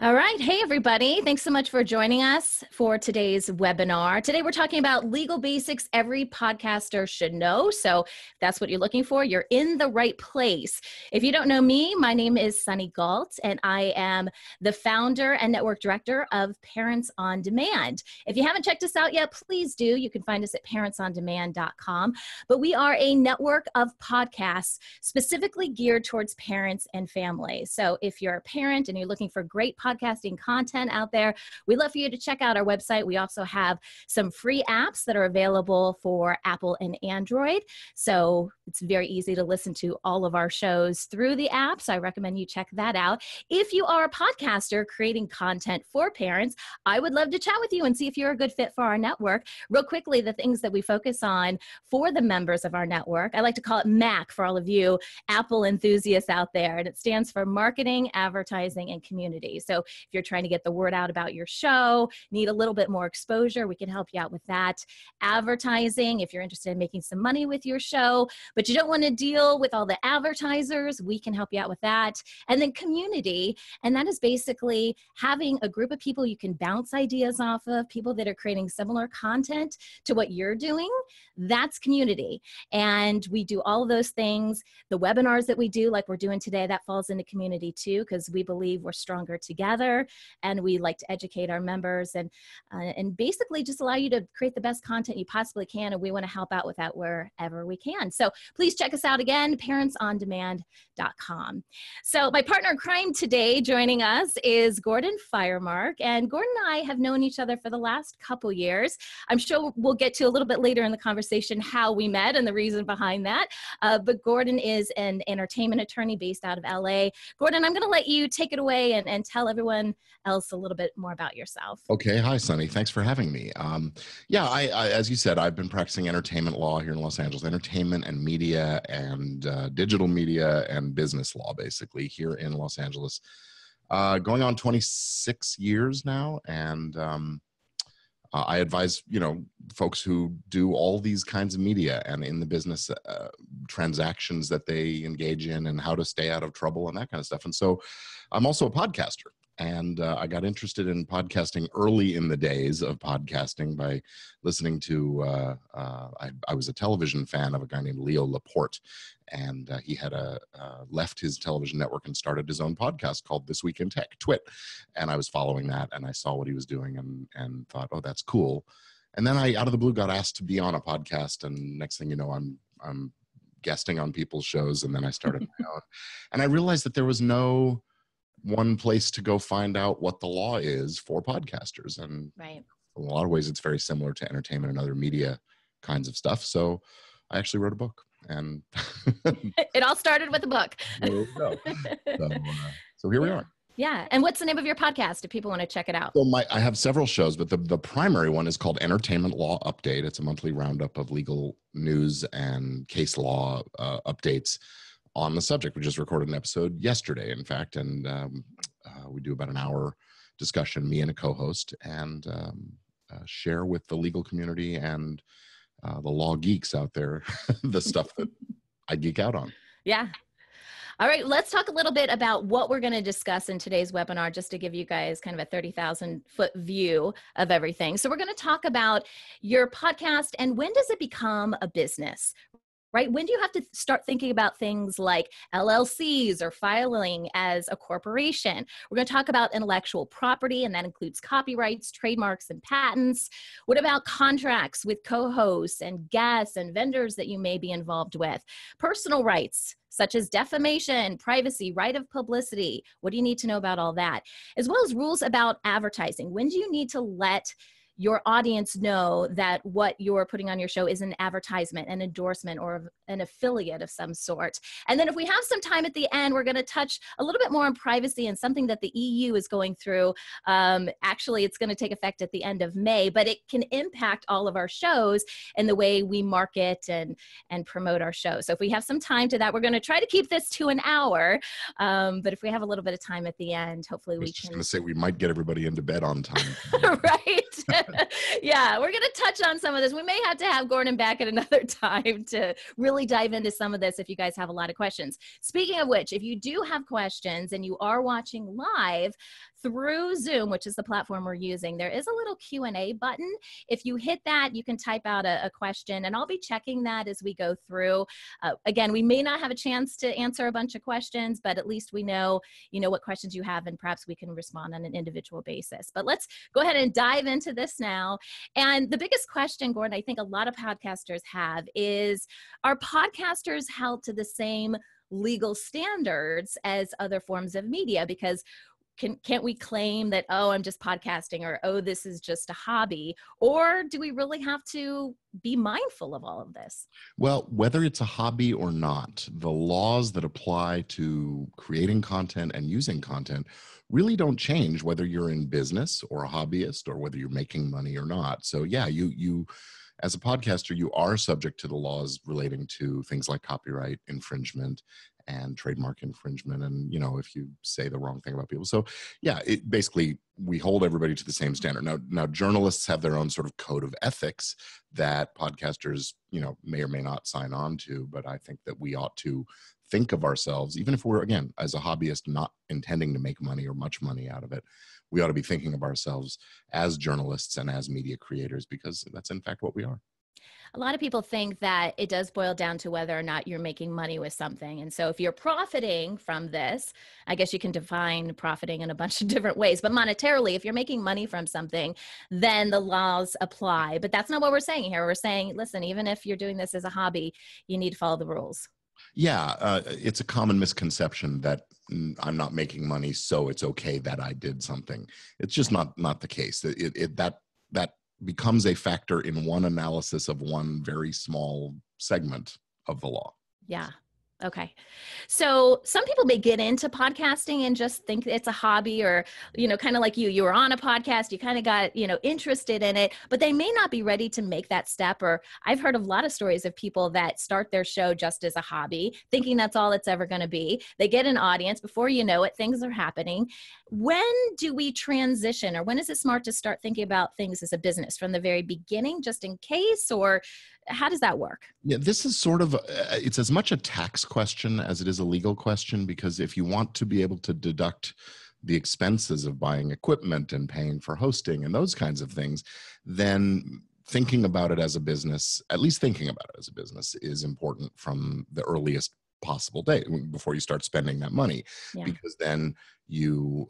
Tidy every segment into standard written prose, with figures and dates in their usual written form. All right. Hey, everybody. Thanks so much for joining us for today's webinar. Today, we're talking about legal basics every podcaster should know. So if that's what you're looking for, you're in the right place. If you don't know me, my name is Sunny Gault, and I am the founder and network director of Parents on Demand. If you haven't checked us out yet, please do. You can find us at parentsondemand.com. But we are a network of podcasts specifically geared towards parents and families. So if you're a parent and you're looking for great podcasting content out there, we'd love for you to check out our website. We also have some free apps that are available for Apple and Android. So it's very easy to listen to all of our shows through the app. So I recommend you check that out. If you are a podcaster creating content for parents, I would love to chat with you and see if you're a good fit for our network. Real quickly, the things that we focus on for the members of our network, I like to call it MAC for all of you Apple enthusiasts out there. And it stands for marketing, advertising, and community. So if you're trying to get the word out about your show, need a little bit more exposure, we can help you out with that. Advertising, if you're interested in making some money with your show, but you don't want to deal with all the advertisers, we can help you out with that. And then community, and that is basically having a group of people you can bounce ideas off of, people that are creating similar content to what you're doing. That's community. And we do all of those things. The webinars that we do, like we're doing today, that falls into community too, because we believe we're stronger together, and we like to educate our members and basically just allow you to create the best content you possibly can, and we want to help out with that wherever we can. So please check us out again, parentsondemand.com. So my partner in crime today joining us is Gordon Firemark, and Gordon and I have known each other for the last couple years. I'm sure we'll get to a little bit later in the conversation how we met and the reason behind that, but Gordon is an entertainment attorney based out of LA. Gordon, I'm going to let you take it away and tell everyone else a little bit more about yourself. Okay. Hi, Sunny. Thanks for having me. Yeah, as you said, I've been practicing entertainment law here in Los Angeles, entertainment and media and digital media and business law, basically, here in Los Angeles, going on 26 years now. And I advise, you know, folks who do all these kinds of media and in the business transactions that they engage in and how to stay out of trouble and that kind of stuff. And so I'm also a podcaster, and I got interested in podcasting early in the days of podcasting by listening to, I was a television fan of a guy named Leo Laporte, and he had left his television network and started his own podcast called This Week in Tech, Twit. And I was following that, and I saw what he was doing and thought, oh, that's cool. And then I, out of the blue, got asked to be on a podcast, and next thing you know, I'm guesting on people's shows, and then I started my own. And I realized that there was no one place to go find out what the law is for podcasters. And right, in a lot of ways, it's very similar to entertainment and other media kinds of stuff. So I actually wrote a book, and it all started with a book. So here we are. Yeah. And what's the name of your podcast if people want to check it out? So I have several shows, but the primary one is called Entertainment Law Update. It's a monthly roundup of legal news and case law updates on the subject. We just recorded an episode yesterday, in fact, and we do about an hour discussion, me and a co-host, and share with the legal community and the law geeks out there the stuff that I geek out on. Yeah. All right, let's talk a little bit about what we're going to discuss in today's webinar, just to give you guys kind of a 30,000-foot view of everything. So we're going to talk about your podcast and when does it become a business, right? When do you have to start thinking about things like LLCs or filing as a corporation? We're going to talk about intellectual property, and that includes copyrights, trademarks, and patents. What about contracts with co-hosts and guests and vendors that you may be involved with? Personal rights, such as defamation, privacy, right of publicity. What do you need to know about all that? As well as rules about advertising. When do you need to let your audience know that what you're putting on your show is an advertisement, an endorsement, or an affiliate of some sort? And then if we have some time at the end, we're going to touch a little bit more on privacy and something that the EU is going through. Actually, it's going to take effect at the end of May, but it can impact all of our shows and the way we market and promote our show. So if we have some time to that, we're going to try to keep this to an hour. But if we have a little bit of time at the end, hopefully we can. I was just going to say, we might get everybody into bed on time. Right? Yeah, we're going to touch on some of this. We may have to have Gordon back at another time to really dive into some of this if you guys have a lot of questions. Speaking of which, if you do have questions and you are watching live, through Zoom, which is the platform we're using, there is a little Q&A button. If you hit that, you can type out a question, and I'll be checking that as we go through. Again, we may not have a chance to answer a bunch of questions, but at least we know, what questions you have, and perhaps we can respond on an individual basis. But let's go ahead and dive into this now. And the biggest question, Gordon, I think a lot of podcasters have is, are podcasters held to the same legal standards as other forms of media? Because can't we claim that, oh, I'm just podcasting, or, oh, this is just a hobby? Or do we really have to be mindful of all of this? Well, whether it's a hobby or not, the laws that apply to creating content and using content really don't change whether you're in business or a hobbyist or whether you're making money or not. So yeah, you as a podcaster, you are subject to the laws relating to things like copyright infringement and trademark infringement, and if you say the wrong thing about people. So yeah, it basically, we hold everybody to the same standard. Now journalists have their own sort of code of ethics that podcasters may or may not sign on to, but I think that we ought to think of ourselves, even if we're, again, as a hobbyist, not intending to make money or much money out of it, we ought to be thinking of ourselves as journalists and as media creators, because that's in fact what we are. A lot of people think that it does boil down to whether or not you're making money with something. And so if you're profiting from this, I guess you can define profiting in a bunch of different ways, but monetarily, if you're making money from something, then the laws apply. But that's not what we're saying here. We're saying, listen, even if you're doing this as a hobby, you need to follow the rules. Yeah, it's a common misconception that I'm not making money, so it's okay that I did something. It's just not the case. That becomes a factor in one analysis of one very small segment of the law. Yeah. Okay. So some people may get into podcasting and just think it's a hobby, or, kind of like you were on a podcast, you kind of got, interested in it, but they may not be ready to make that step. Or I've heard a lot of stories of people that start their show just as a hobby, thinking that's all it's ever going to be. They get an audience, before you know it, things are happening. When do we transition, or when is it smart to start thinking about things as a business from the very beginning, just in case, or how does that work? Yeah, this is sort of, it's as much a tax question as it is a legal question, because if you want to be able to deduct the expenses of buying equipment and paying for hosting and those kinds of things, then thinking about it as a business, at least thinking about it as a business, is important from the earliest possible day before you start spending that money. Yeah. Because then you,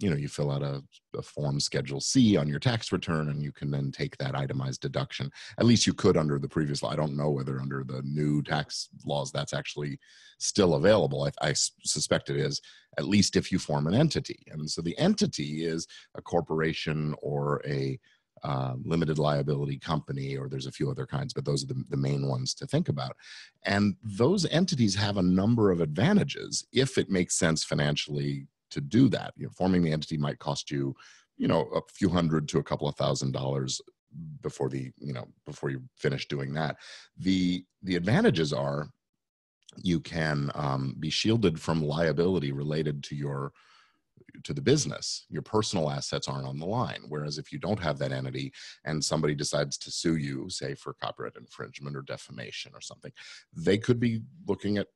you fill out a form Schedule C on your tax return, and you can then take that itemized deduction. At least you could under the previous law. I don't know whether under the new tax laws that's actually still available. I suspect it is, at least if you form an entity. And so the entity is a corporation or a limited liability company, or there's a few other kinds, but those are the main ones to think about. And those entities have a number of advantages if it makes sense financially to do that. Forming the entity might cost you, a few hundred to a couple of $1,000 before before you finish doing that. The advantages are you can be shielded from liability related to the business. Your personal assets aren't on the line. Whereas if you don't have that entity and somebody decides to sue you, say for copyright infringement or defamation or something, they could be looking at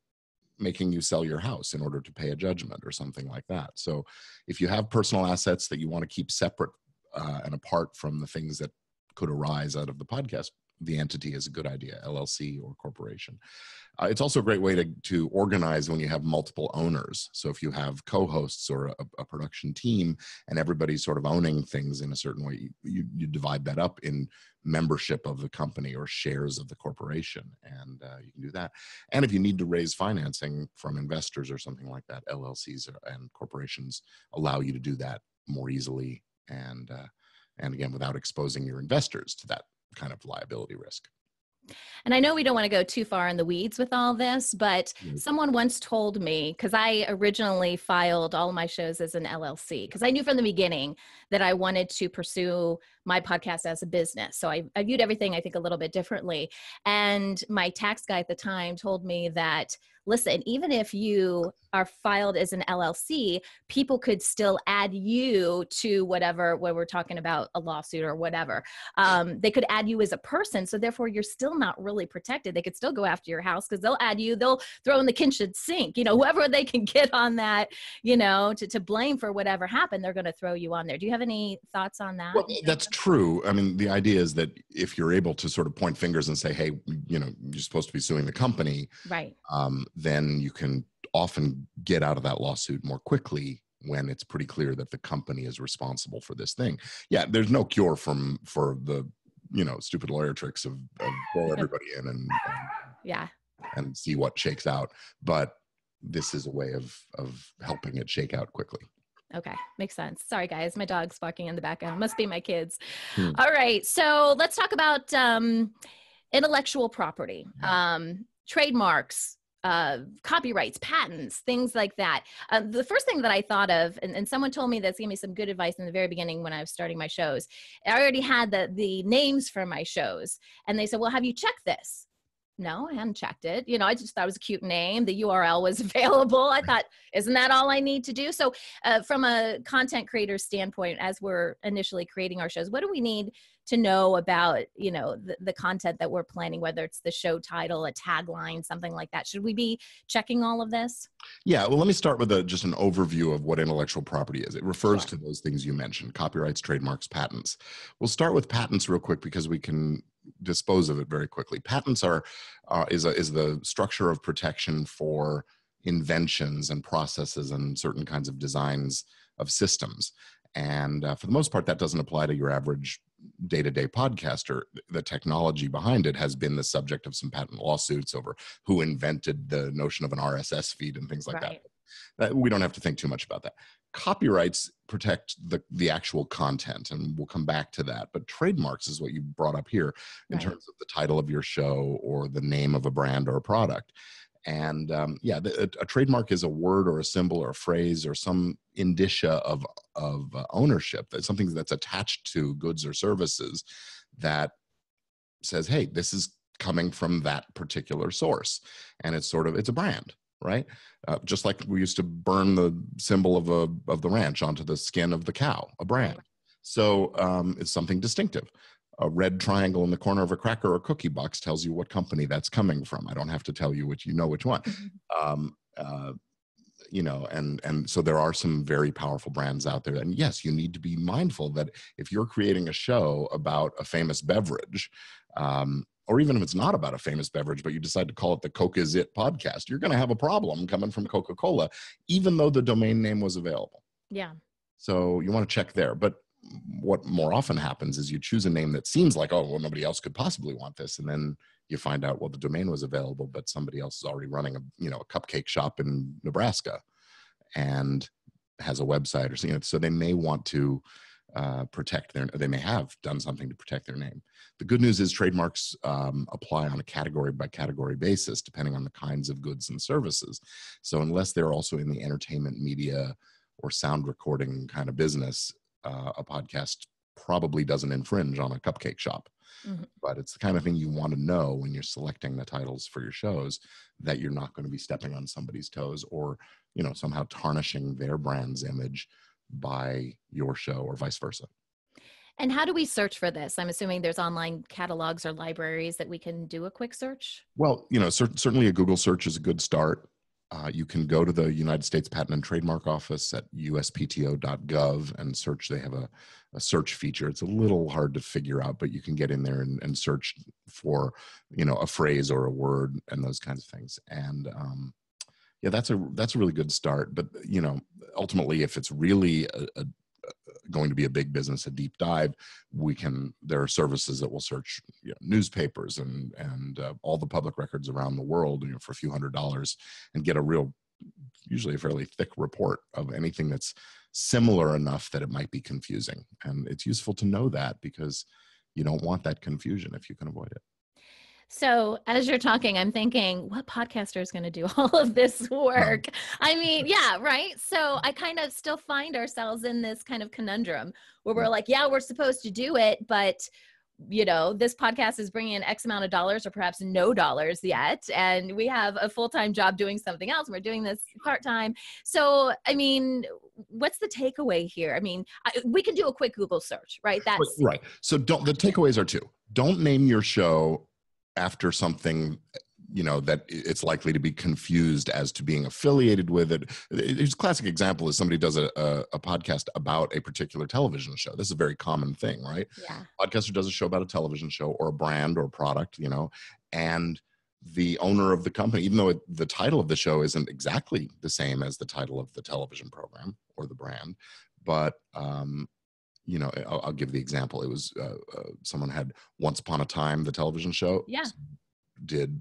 making you sell your house in order to pay a judgment or something like that. So if you have personal assets that you want to keep separate and apart from the things that could arise out of the podcast, the entity is a good idea, LLC or corporation. It's also a great way to organize when you have multiple owners. So if you have co-hosts or a production team and everybody's sort of owning things in a certain way, you divide that up in membership of the company or shares of the corporation, and you can do that. And if you need to raise financing from investors or something like that, LLCs and corporations allow you to do that more easily and again, without exposing your investors to that kind of liability risk. And I know we don't want to go too far in the weeds with all this, but someone once told me, because I originally filed all of my shows as an LLC, because I knew from the beginning that I wanted to pursue my podcast as a business. So I viewed everything, I think, a little bit differently. And my tax guy at the time told me that, listen, even if you are filed as an LLC, people could still add you to whatever, when we're talking about a lawsuit or whatever. They could add you as a person. So therefore, you're still not really protected. They could still go after your house because they'll add you. They'll throw in the kitchen sink, you know, whoever they can get on that, you know, to blame for whatever happened, they're going to throw you on there. Do you have any thoughts on that? Well, that's true. I mean, the idea is that if you're able to sort of point fingers and say, hey, you know, you're supposed to be suing the company. Right. Then you can often get out of that lawsuit more quickly when it's pretty clear that the company is responsible for this thing. Yeah, there's no cure for the, you know, stupid lawyer tricks of throw everybody in and see what shakes out. But this is a way of helping it shake out quickly. Okay. Makes sense. Sorry, guys. My dog's barking in the background. Must be my kids. All right. So let's talk about intellectual property, trademarks, copyrights, patents, things like that. The first thing that I thought of, and someone told me that's gave me some good advice in the very beginning when I was starting my shows, I already had the names for my shows. And they said, well, have you checked this? No, I hadn't checked it. You know, I just thought it was a cute name. The URL was available. I thought, isn't that all I need to do? So from a content creator's standpoint, as we're initially creating our shows, what do we need to know about, you know, the content that we're planning, whether it's the show title, a tagline, something like that? Should we be checking all of this? Yeah, well, let me start with just an overview of what intellectual property is. It refers to those things you mentioned, copyrights, trademarks, patents. We'll start with patents real quick because we can dispose of it very quickly. Patents are is the structure of protection for inventions and processes and certain kinds of designs of systems. And for the most part, that doesn't apply to your average day-to-day podcaster. The technology behind it has been the subject of some patent lawsuits over who invented the notion of an RSS feed and things like that. We don't have to think too much about that. Copyrights protect the actual content, and we'll come back to that. But trademarks is what you brought up here in terms of the title of your show or the name of a brand or a product. And a trademark is a word or a symbol or a phrase or some indicia of ownership. That's something that's attached to goods or services that says, hey, this is coming from that particular source. And it's sort of, it's a brand. Right? Just like we used to burn the symbol of the ranch onto the skin of the cow, a brand. So it's something distinctive. A red triangle in the corner of a cracker or cookie box tells you what company that's coming from. I don't have to tell you which, you know which one. You know, and so there are some very powerful brands out there. And yes, you need to be mindful that if you're creating a show about a famous beverage, or even if it's not about a famous beverage, but you decide to call it the Coke Is It podcast, you're going to have a problem coming from Coca-Cola, even though the domain name was available. Yeah. So you want to check there. But what more often happens is you choose a name that seems like, oh, well, nobody else could possibly want this. And then you find out, well, the domain was available, but somebody else is already running a cupcake shop in Nebraska and has a website or something. So they may want to they may have done something to protect their name. The good news is trademarks apply on a category by category basis, depending on the kinds of goods and services. So unless they're also in the entertainment media or sound recording kind of business, a podcast probably doesn't infringe on a cupcake shop. Mm-hmm. But it's the kind of thing you want to know when you're selecting the titles for your shows, that you're not going to be stepping on somebody's toes or, you know, somehow tarnishing their brand's image by your show or vice versa. And how do we search for this? I'm assuming there's online catalogs or libraries that we can do a quick search? Well, you know, certainly a Google search is a good start. You can go to the United States Patent and Trademark Office at USPTO.gov and search. They have a search feature. It's a little hard to figure out, but you can get in there and search for, you know, a phrase or a word and those kinds of things. And yeah, that's a really good start. But, you know, ultimately, if it's really going to be a big business, a deep dive, there are services that will search, you know, newspapers and all the public records around the world, you know, for a few $100s and get usually a fairly thick report of anything that's similar enough that it might be confusing. And it's useful to know that because you don't want that confusion if you can avoid it. So as you're talking, I'm thinking, what podcaster is going to do all of this work? I mean, yeah, right? So I kind of still find ourselves in this kind of conundrum where we're like, yeah, we're supposed to do it, but you know, this podcast is bringing in X amount of dollars or perhaps no dollars yet. And we have a full-time job doing something else. We're doing this part-time. So, I mean, what's the takeaway here? I mean, we can do a quick Google search, right? That's right. So the takeaways are two. Don't name your show after something, you know, that it's likely to be confused as to being affiliated with it. It's a classic example is somebody does a podcast about a particular television show. This is a very common thing, right? Yeah. Podcaster does a show about a television show or a brand or product, you know, and the owner of the company, even though the title of the show isn't exactly the same as the title of the television program or the brand, but, you know, I'll give the example. It was someone had Once Upon a Time, the television show, yeah, did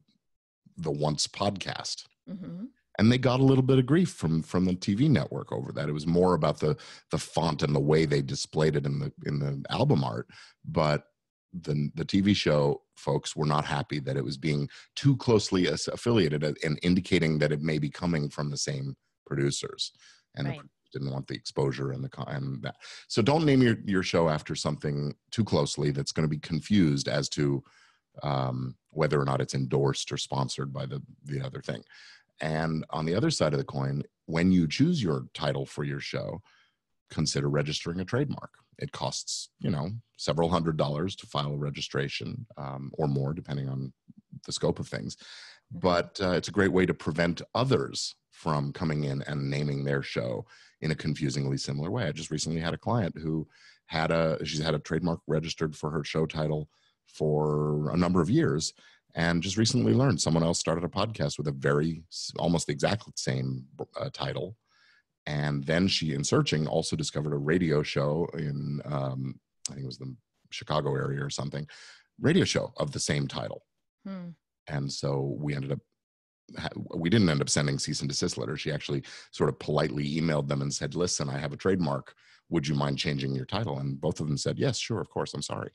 the Once podcast. Mm-hmm. And they got a little bit of grief from the TV network over that. It was more about the font and the way they displayed it in the album art. But the TV show folks were not happy that it was being too closely affiliated and indicating that it may be coming from the same producers. And right. Didn't want the exposure and that. So don't name your show after something too closely that's going to be confused as to whether or not it's endorsed or sponsored by the other thing. And on the other side of the coin, when you choose your title for your show, consider registering a trademark. It costs, you know, several $100s to file a registration or more, depending on the scope of things. But it's a great way to prevent others from coming in and naming their show in a confusingly similar way. I just recently had a client who she's had a trademark registered for her show title for a number of years, and just recently learned someone else started a podcast with a very almost the exact same title, and then she, in searching, also discovered a radio show in I think it was the Chicago area or something, radio show of the same title, and so we didn't end up sending cease and desist letters. She actually sort of politely emailed them and said, listen, I have a trademark. Would you mind changing your title? And both of them said, yes, sure, of course, I'm sorry.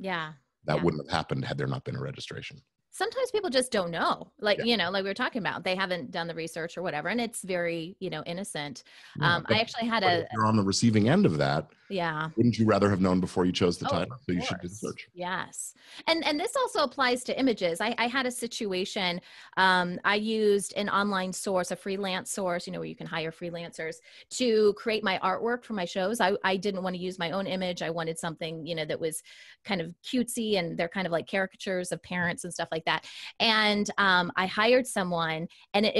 Yeah. That wouldn't have happened had there not been a registration. Sometimes people just don't know, like, you know, like we were talking about, they haven't done the research or whatever. And it's very, you know, innocent. Yeah, I actually had if you're on the receiving end of that. Yeah. Wouldn't you rather have known before you chose the title? So you should do the search. Yes. And this also applies to images. I had a situation, I used an online source, a freelance source, you know, where you can hire freelancers to create my artwork for my shows. I didn't want to use my own image. I wanted something, you know, that was kind of cutesy, and they're kind of like caricatures of parents and stuff like that. And I hired someone, and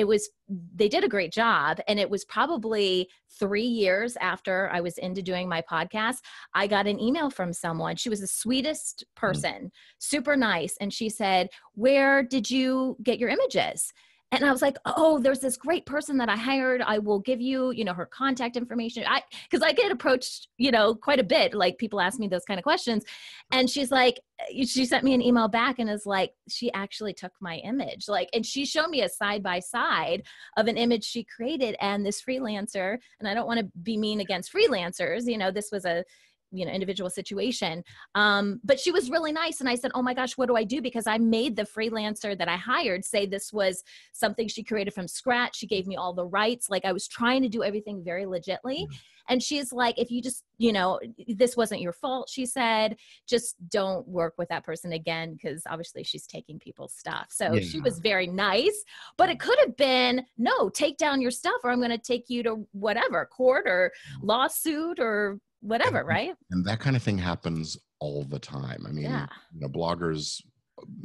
they did a great job. And it was probably 3 years after I was into doing my podcast, I got an email from someone. She was the sweetest person, super nice. And she said, where did you get your images? And I was like, oh, there's this great person that I hired. I will give you, you know, her contact information. Because I get approached, you know, quite a bit. Like, people ask me those kind of questions. And she's like, she sent me an email back and is like, she actually took my image. Like, and she showed me a side-by-side of an image she created and this freelancer. And I don't want to be mean against freelancers. You know, this was a, you know, individual situation. But she was really nice. And I said, oh my gosh, what do I do? Because I made the freelancer that I hired say this was something she created from scratch. She gave me all the rights. Like, I was trying to do everything very legitly. Mm-hmm. And she's like, if you just, you know, this wasn't your fault, she said, just don't work with that person again, because obviously she's taking people's stuff. So yeah, she was very nice, but it could have been, no, take down your stuff or I'm going to take you to whatever, court or lawsuit or whatever, right? And that kind of thing happens all the time. I mean, you know, bloggers,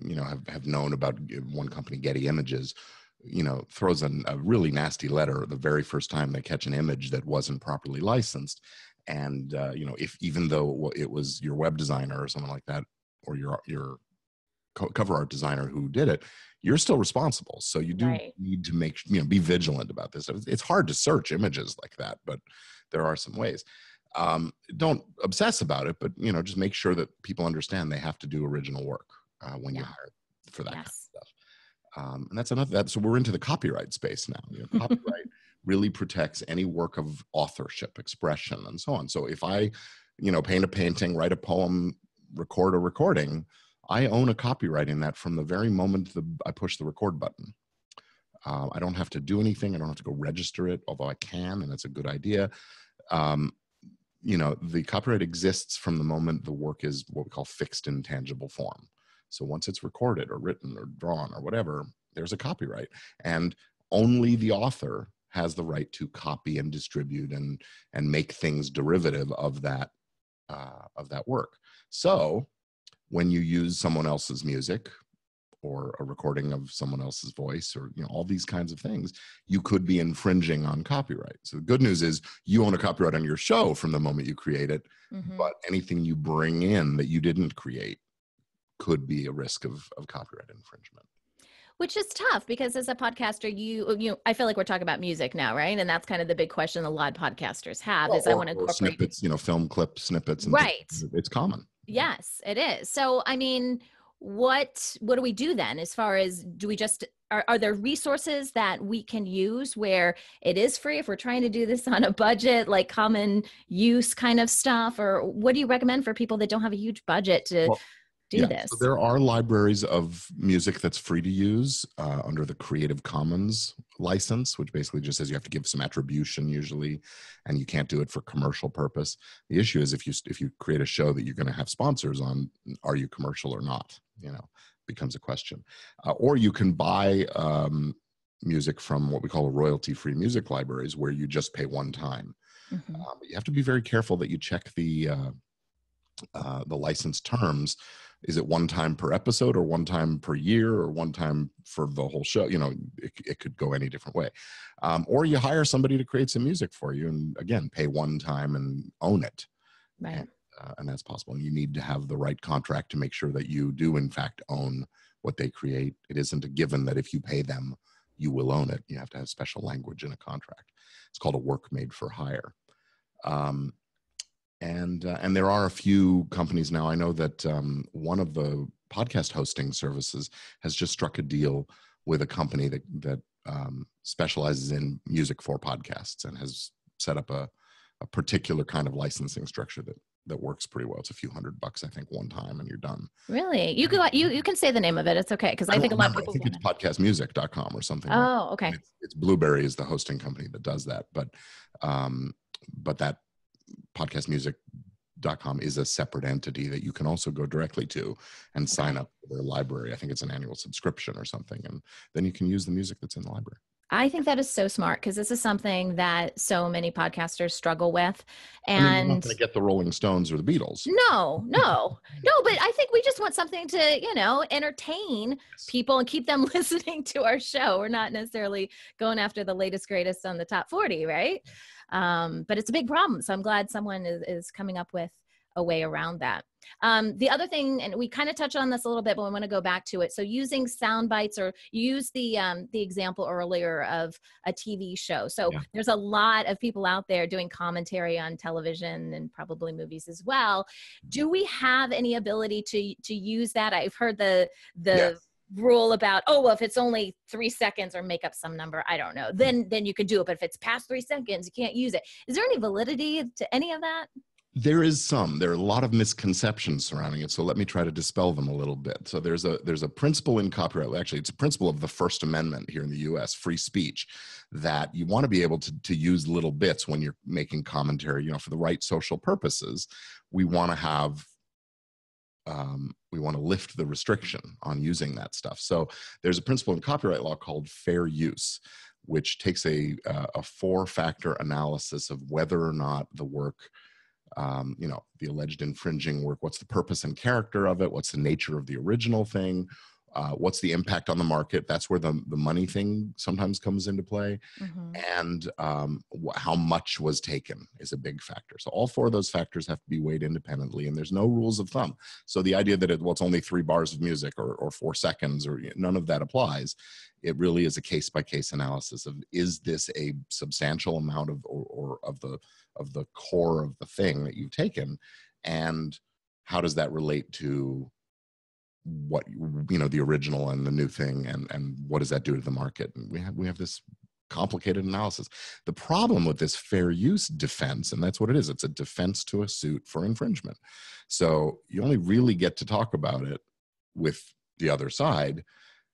you know, have known about one company, Getty Images, you know, throws a really nasty letter the very first time they catch an image that wasn't properly licensed. And, you know, if even though it was your web designer or someone like that, or your cover art designer who did it, you're still responsible. So you do need to make, you know, be vigilant about this. It's hard to search images like that, but there are some ways. Don't obsess about it, but, you know, just make sure that people understand they have to do original work when you hire for that kind of stuff. And that's enough. So we're into the copyright space now. You know, copyright really protects any work of authorship, expression, and so on. So if I, you know, paint a painting, write a poem, record a recording, I own a copyright in that from the very moment I push the record button. I don't have to do anything. I don't have to go register it, although I can, and that's a good idea. You know, the copyright exists from the moment the work is what we call fixed in tangible form. So once it's recorded or written or drawn or whatever, there's a copyright. And only the author has the right to copy and distribute and make things derivative of that work. So when you use someone else's music or a recording of someone else's voice or, you know, all these kinds of things, you could be infringing on copyright. So the good news is you own a copyright on your show from the moment you create it, but anything you bring in that you didn't create could be a risk of copyright infringement. Which is tough because as a podcaster, you know, I feel like we're talking about music now, right? And that's kind of the big question a lot of podcasters have is I want to incorporate snippets, you know, film clip snippets. And right. It's common. Yes, it is. So, I mean, what do we do then as far as do we just, are there resources that we can use where it is free if we're trying to do this on a budget, like common use kind of stuff? Or what do you recommend for people that don't have a huge budget to... Well, do this. So there are libraries of music that's free to use under the Creative Commons license, which basically just says you have to give some attribution usually, and you can't do it for commercial purpose. The issue is if you create a show that you're going to have sponsors on, are you commercial or not? You know, becomes a question. Or you can buy music from what we call a royalty-free music libraries, where you just pay one time. But you have to be very careful that you check the license terms. Is it one time per episode or one time per year or one time for the whole show? You know, it could go any different way. Or you hire somebody to create some music for you and, again, pay one time and own it. Right. And that's possible. And you need to have the right contract to make sure that you do, in fact, own what they create. It isn't a given that if you pay them, you will own it. You have to have special language in a contract. It's called a work made for hire. And there are a few companies now. I know that one of the podcast hosting services has just struck a deal with a company that specializes in music for podcasts and has set up a particular kind of licensing structure that works pretty well. It's a few $100, I think, one time, and you're done. Really? You can say the name of it. It's okay, because I think a lot of people... I think it's podcastmusic.com or something. Oh, okay. It's Blueberry is the hosting company that does that, but that... podcastmusic.com is a separate entity that you can also go directly to and sign up for their library. I think it's an annual subscription or something. And then you can use the music that's in the library. I think that is so smart because this is something that so many podcasters struggle with. And I mean, you're not going to get the Rolling Stones or the Beatles. No. But I think we just want something to, you know, entertain people and keep them listening to our show. We're not necessarily going after the latest, greatest on the top 40, right? But it's a big problem. So I'm glad someone is coming up with a way around that. The other thing, and we kind of touched on this a little bit, but I want to go back to it. So using sound bites, or you used the example earlier of a TV show. So there's a lot of people out there doing commentary on television and probably movies as well. Do we have any ability to use that? I've heard the rule about, if it's only 3 seconds or make up some number, I don't know, then you can do it. But if it's past 3 seconds, you can't use it. Is there any validity to any of that? There is some. There are a lot of misconceptions surrounding it, so let me try to dispel them a little bit. So there's a principle in copyright. Actually, it's a principle of the First Amendment here in the U.S., free speech, that you want to be able to use little bits when you're making commentary, you know, for the right social purposes. We want to have, we want to lift the restriction on using that stuff. So there's a principle in copyright law called fair use, which takes a four-factor analysis of whether or not the work, you know, the alleged infringing work, what's the purpose and character of it, what's the nature of the original thing, what's the impact on the market. That's where the money thing sometimes comes into play. And how much was taken is a big factor. So all four of those factors have to be weighed independently, and there's no rules of thumb. So the idea that it's only 3 bars of music or 4 seconds, or none of that applies. It really is a case-by-case analysis of, is this a substantial amount of or of the core of the thing that you've taken, and how does that relate to what, you know, the original and the new thing, and what does that do to the market? And we have this complicated analysis. The problem with this fair use defense, and that's what it is, it's a defense to a suit for infringement. So you only really get to talk about it with the other side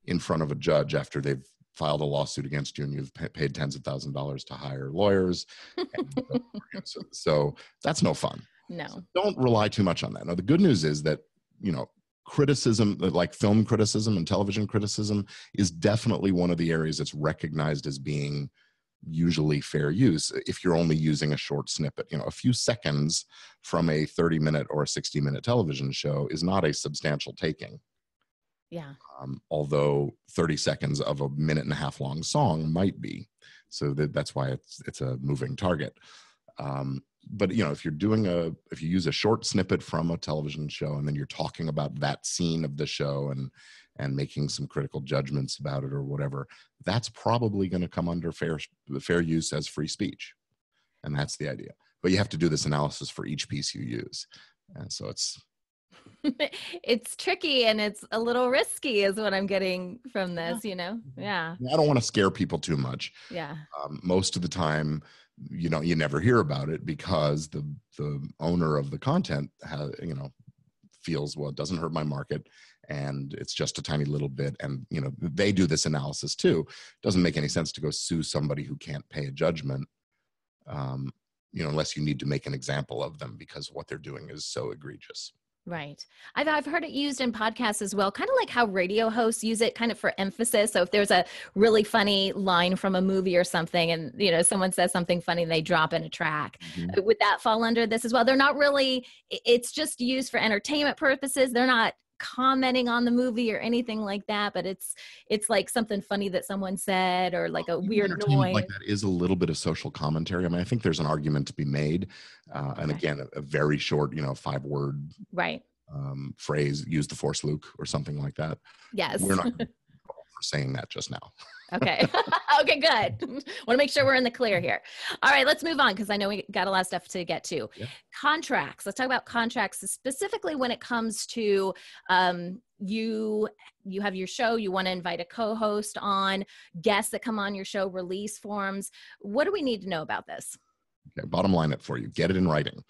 in front of a judge after they've filed a lawsuit against you and you've paid tens of thousands of dollars to hire lawyers. And so that's no fun. No. So don't rely too much on that. Now, the good news is that, you know, criticism, like film criticism and television criticism, is definitely one of the areas that's recognized as being usually fair use if you're only using a short snippet. You know, a few seconds from a 30-minute or a 60-minute television show is not a substantial taking. Yeah. Although 30 seconds of a minute and a half long song might be. So that's why it's a moving target. But you know, if you're doing if you use a short snippet from a television show and then you're talking about that scene of the show and making some critical judgments about it or whatever, that's probably going to come under fair use as free speech. And that's the idea. But you have to do this analysis for each piece you use. And so it's tricky and it's a little risky is what I'm getting from this, you know? Yeah. I don't want to scare people too much. Yeah. Most of the time, you know, you never hear about it because the owner of the content has, you know, feels, well, it doesn't hurt my market and it's just a tiny little bit. And, you know, they do this analysis too. It doesn't make any sense to go sue somebody who can't pay a judgment, you know, unless you need to make an example of them because what they're doing is so egregious. Right. I've heard it used in podcasts as well, kind of like how radio hosts use it kind of for emphasis. So if there's a really funny line from a movie or something and, you know, someone says something funny, they drop in a track. Mm-hmm. Would that fall under this as well? They're not really, it's just used for entertainment purposes. They're not commenting on the movie or anything like that, but it's like something funny that someone said or like a weird noise. Like that is a little bit of social commentary. I mean, I think there's an argument to be made. And again, a very short, you know, 5-word right. Phrase, use the force, Luke, or something like that. Yes. We're not saying that just now. Okay. Okay, good. Want to make sure we're in the clear here. All right, let's move on because I know we got a lot of stuff to get to. Yeah. Contracts. Let's talk about contracts, specifically when it comes to you have your show, you want to invite a co-host on, guests that come on your show, release forms. What do we need to know about this? Okay, bottom line up for you. Get it in writing.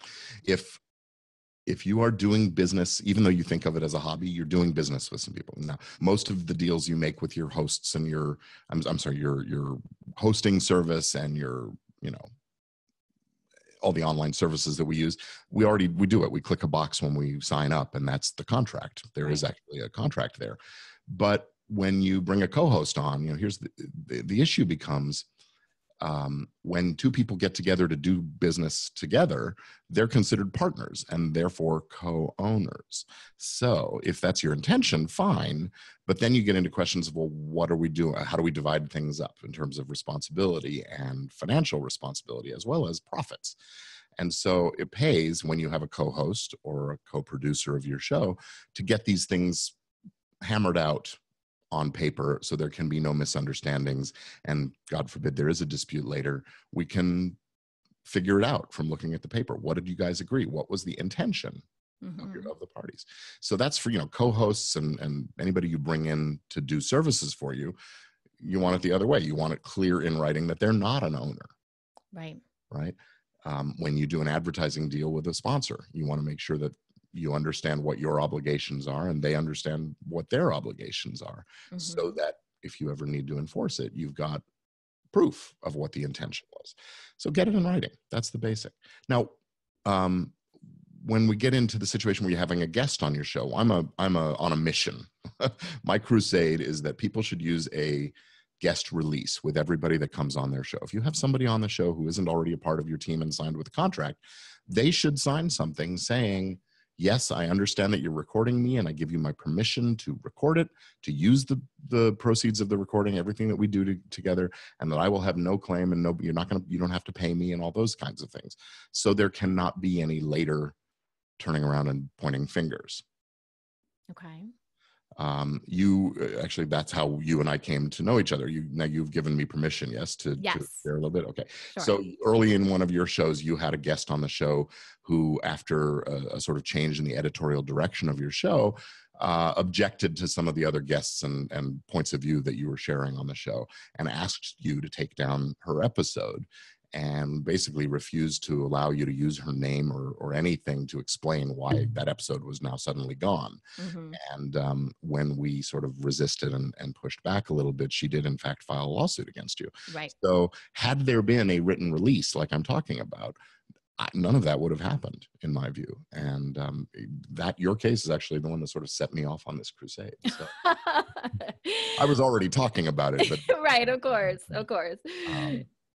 If you are doing business, even though you think of it as a hobby, you're doing business with some people. Now, most of the deals you make with your hosts and your hosting service and your, you know, all the online services that we use, we do it. We click a box when we sign up and that's the contract. There is actually a contract there. But when you bring a co-host on, you know, here's the issue becomes, when two people get together to do business together, they're considered partners and therefore co-owners. So if that's your intention, fine. But then you get into questions of, well, what are we doing? How do we divide things up in terms of responsibility and financial responsibility as well as profits? And so it pays when you have a co-host or a co-producer of your show to get these things hammered out on paper so there can be no misunderstandings, and God forbid there is a dispute later, we can figure it out from looking at the paper. What did you guys agree? What was the intention of the parties? So that's for, you know, co-hosts and anybody you bring in to do services for you. You want it the other way. You want it clear in writing that they're not an owner. Right. Right. When you do an advertising deal with a sponsor, you want to make sure that you understand what your obligations are and they understand what their obligations are so that if you ever need to enforce it, you've got proof of what the intention was. So get it in writing. That's the basic. Now, when we get into the situation where you're having a guest on your show, I'm on a mission. My crusade is that people should use a guest release with everybody that comes on their show. If you have somebody on the show who isn't already a part of your team and signed with a contract, they should sign something saying, yes, I understand that you're recording me and I give you my permission to record it, to use the proceeds of the recording, everything that we do together, and that I will have no claim and you don't have to pay me and all those kinds of things. So there cannot be any later turning around and pointing fingers. Okay. That's how you and I came to know each other. You've given me permission, yes, to share a little bit. Okay. Sure. So early in one of your shows, you had a guest on the show who, after a sort of change in the editorial direction of your show, objected to some of the other guests and points of view that you were sharing on the show and asked you to take down her episode. and basically refused to allow you to use her name or anything to explain why that episode was now suddenly gone. Mm-hmm. And when we sort of resisted and pushed back a little bit, she did in fact file a lawsuit against you. Right. So had there been a written release like I'm talking about, none of that would have happened, in my view. And that your case is actually the one that sort of set me off on this crusade. So. I was already talking about it. But right, of course, of course.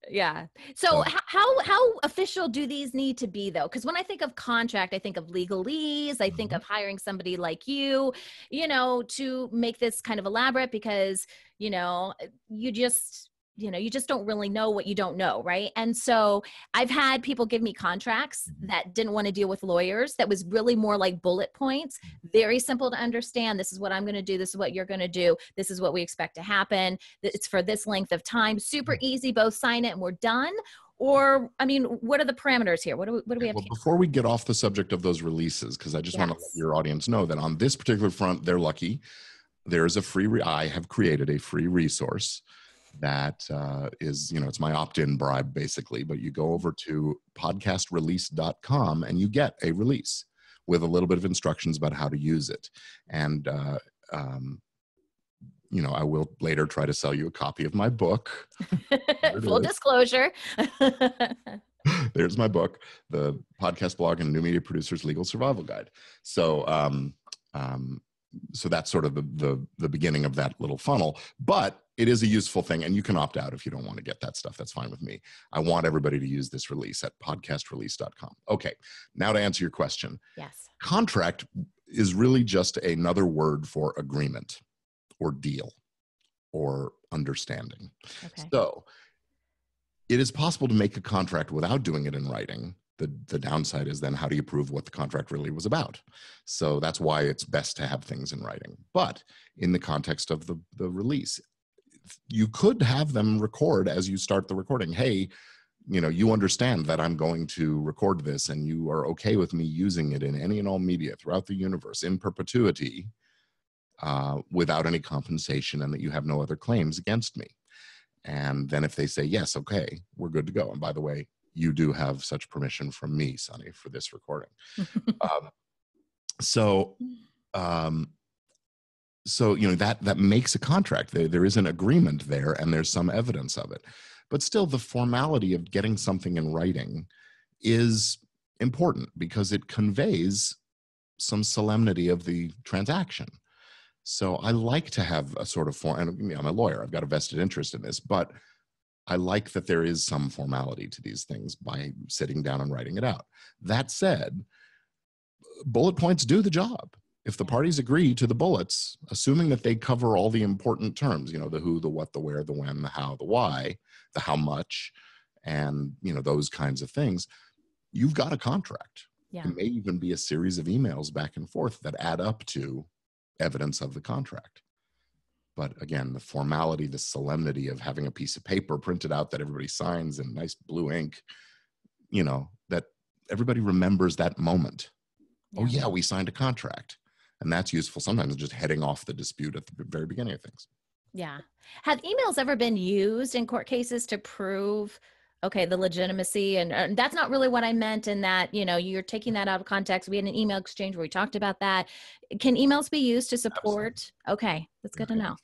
Yeah. So how official do these need to be, though? Because when I think of contract, I think of legalese. I think of hiring somebody like you, you know, to make this kind of elaborate because, you know, you just don't really know what you don't know, right? And so I've had people give me contracts that didn't want to deal with lawyers, that was really more like bullet points, very simple to understand. This is what I'm going to do. This is what you're going to do. This is what we expect to happen. It's for this length of time. Super easy, both sign it and we're done. Or, I mean, what are the parameters here? What do we have? Well, before we get off the subject of those releases, because I just want to let your audience know that on this particular front, they're lucky. There is a free, I have created a free resource that is, you know, it's my opt-in bribe basically, but you go over to podcastrelease.com and you get a release with a little bit of instructions about how to use it. And, you know, I will later try to sell you a copy of my book. Full disclosure. There's my book, The Podcast Blog and New Media Producer's Legal Survival Guide. So, so that's sort of the beginning of that little funnel, but it is a useful thing, and you can opt out if you don't want to get that stuff. That's fine with me. I want everybody to use this release at podcastrelease.com. Okay, now to answer your question. Yes. Contract is really just another word for agreement or deal or understanding. Okay. So it is possible to make a contract without doing it in writing. The downside is then how do you prove what the contract really was about? So that's why it's best to have things in writing. But in the context of the release, you could have them record as you start the recording. Hey, you know, you understand that I'm going to record this and you are okay with me using it in any and all media throughout the universe in perpetuity without any compensation, and that you have no other claims against me. And then if they say, yes, okay, we're good to go. And by the way, you do have such permission from me, Sunny, for this recording. So, you know, that makes a contract. There is an agreement there, and there's some evidence of it. But still, the formality of getting something in writing is important because it conveys some solemnity of the transaction. So I like to have a sort of form, and you know, I'm a lawyer, I've got a vested interest in this, but I like that there is some formality to these things by sitting down and writing it out. That said, bullet points do the job. If the parties agree to the bullets, assuming that they cover all the important terms, you know, the who, the what, the where, the when, the how, the why, the how much, and, you know, those kinds of things, you've got a contract. Yeah. It may even be a series of emails back and forth that add up to evidence of the contract. But again, the formality, the solemnity of having a piece of paper printed out that everybody signs in nice blue ink, you know, that everybody remembers that moment. Yeah. Oh yeah, we signed a contract. And that's useful sometimes, just heading off the dispute at the very beginning of things. Yeah. Have emails ever been used in court cases to prove, okay, the legitimacy? And that's not really what I meant, in that, you know, you're taking that out of context. We had an email exchange where we talked about that. Can emails be used to support? Absolutely. Okay. That's good to know.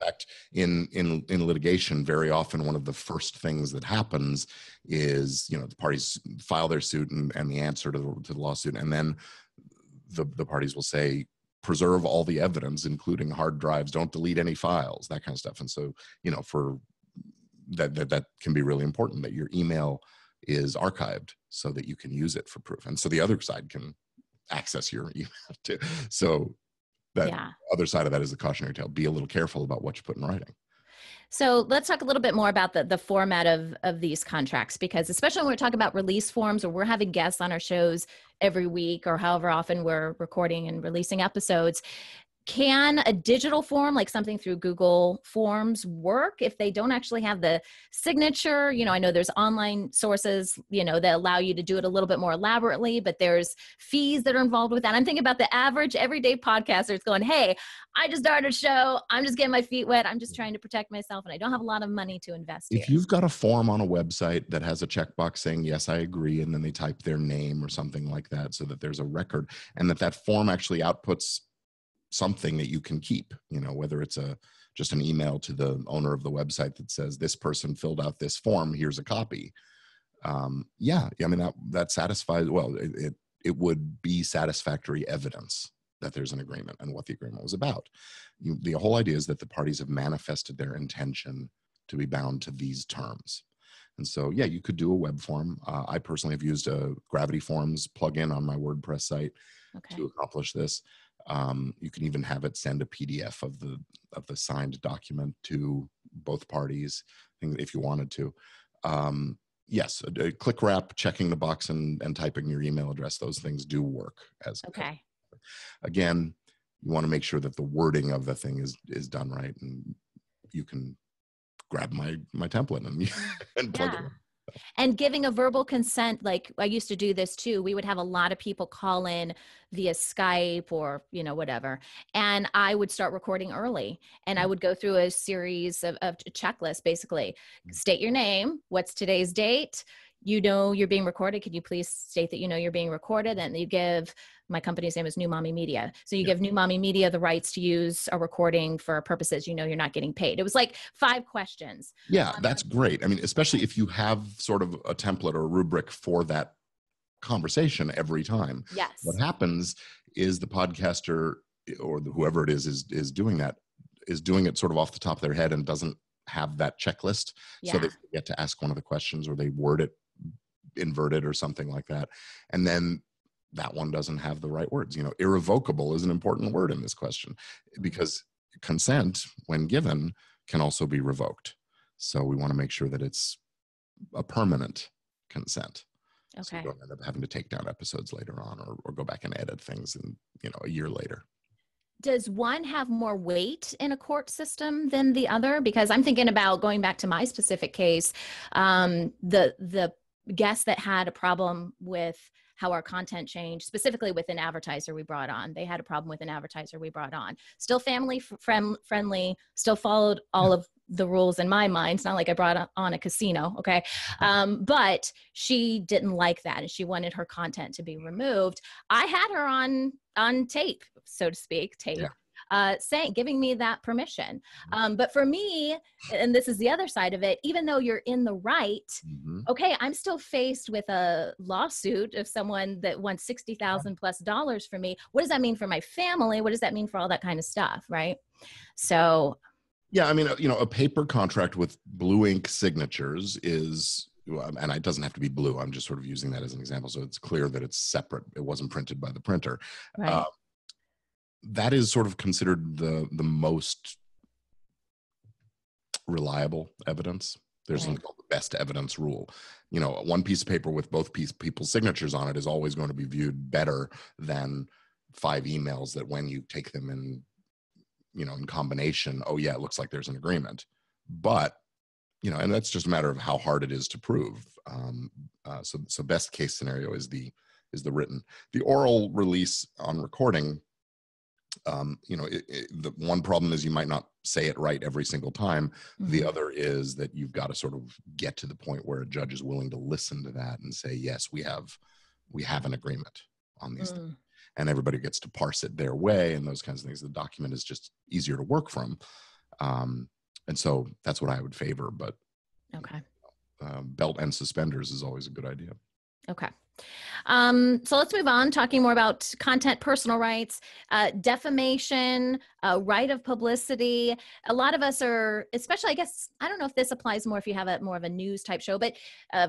In fact, in litigation, very often one of the first things that happens is, you know, the parties file their suit and the answer to the lawsuit. And then the parties will say, preserve all the evidence, including hard drives, don't delete any files, that kind of stuff. And so, you know, for that can be really important, that your email is archived so that you can use it for proof. And so the other side can access your email too. So that other side of that is the cautionary tale. Be a little careful about what you put in writing. So let's talk a little bit more about the format of these contracts, because especially when we're talking about release forms, or we're having guests on our shows every week or however often we're recording and releasing episodes, Can a digital form, like something through Google Forms, work if they don't actually have the signature? You know, I know there's online sources, you know, that allow you to do it a little bit more elaborately, but there's fees that are involved with that. I'm thinking about the average everyday podcaster. It's going, hey, I just started a show. I'm just getting my feet wet. I'm just trying to protect myself, and I don't have a lot of money to invest in. If you've got a form on a website that has a checkbox saying, yes, I agree, and then they type their name or something like that so that there's a record, and that form actually outputs something that you can keep, you know, whether it's just an email to the owner of the website that says, this person filled out this form, here's a copy. Yeah, I mean, that satisfies, well, it would be satisfactory evidence that there's an agreement and what the agreement was about. The whole idea is that the parties have manifested their intention to be bound to these terms. And so, yeah, you could do a web form. I personally have used a Gravity Forms plugin on my WordPress site to accomplish this. You can even have it send a PDF of the signed document to both parties if you wanted to. Yes, a click wrap, checking the box and typing your email address, those things do work as okay. Again, you want to make sure that the wording of the thing is done right, and you can grab my template and plug it in. And giving a verbal consent, like I used to do this too. We would have a lot of people call in via Skype or, you know, whatever. And I would start recording early, and I would go through a series of checklists, basically. State your name. What's today's date? You know you're being recorded. Can you please state that you know you're being recorded? And you give, my company's name is New Mommy Media. So you give New Mommy Media the rights to use a recording for purposes you know you're not getting paid. It was like 5 questions. Yeah, that's great. I mean, especially if you have sort of a template or a rubric for that conversation every time. Yes. What happens is the podcaster or whoever it is doing that, is doing it sort of off the top of their head and doesn't have that checklist. Yeah. So they forget to ask one of the questions, or they word it inverted or something like that. And then that one doesn't have the right words. You know, irrevocable is an important word in this question, because consent, when given, can also be revoked. So we want to make sure that it's a permanent consent. Okay. So you don't end up having to take down episodes later on, or go back and edit things and, you know, a year later. Does one have more weight in a court system than the other? Because I'm thinking about going back to my specific case, the guest that had a problem with how our content changed, specifically with an advertiser we brought on. They had a problem with an advertiser we brought on. Still family friendly, still followed all of the rules in my mind. It's not like I brought on a casino, okay? But she didn't like that, and she wanted her content to be removed. I had her on tape, so to speak, giving me that permission. But for me, and this is the other side of it, even though you're in the right, okay, I'm still faced with a lawsuit of someone that wants $60,000+ for me. What does that mean for my family? What does that mean for all that kind of stuff, right? So. Yeah, I mean, you know, a paper contract with blue ink signatures is, and it doesn't have to be blue. I'm just sort of using that as an example. So it's clear that it's separate. It wasn't printed by the printer. Right. That is sort of considered the most reliable evidence. There's something called the best evidence rule. You know, one piece of paper with both people's signatures on it is always going to be viewed better than 5 emails that, when you take them in, you know, in combination, oh yeah, it looks like there's an agreement. But, you know, and that's just a matter of how hard it is to prove. So best case scenario is the written. The oral release on recording, you know, the one problem is you might not say it right every single time. The other is that you've got to sort of get to the point where a judge is willing to listen to that and say, yes, we have an agreement on these things. And everybody gets to parse it their way and those kinds of things. The document is just easier to work from. And so that's what I would favor, but belt and suspenders is always a good idea. Okay. So let's move on, talking more about content, personal rights, defamation, right of publicity. A lot of us are, especially, I guess, I don't know if this applies more if you have more of a news type show, but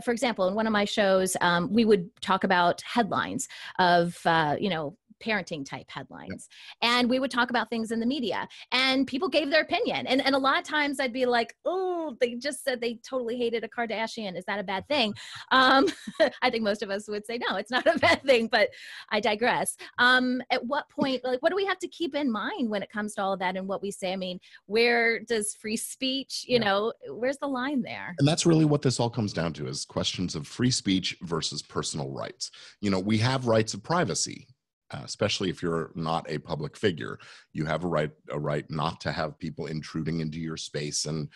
for example, in one of my shows, we would talk about headlines of, you know, parenting type headlines. Yep. And we would talk about things in the media and people gave their opinion. And a lot of times I'd be like, oh, they just said they totally hated a Kardashian. Is that a bad thing? I think most of us would say, no, it's not a bad thing, but I digress. At what point, like, what do we have to keep in mind when it comes to all of that and what we say? I mean, where does free speech, you know, where's the line there? And that's really what this all comes down to, is questions of free speech versus personal rights. You know, we have rights of privacy, especially if you're not a public figure. You have a right not to have people intruding into your space and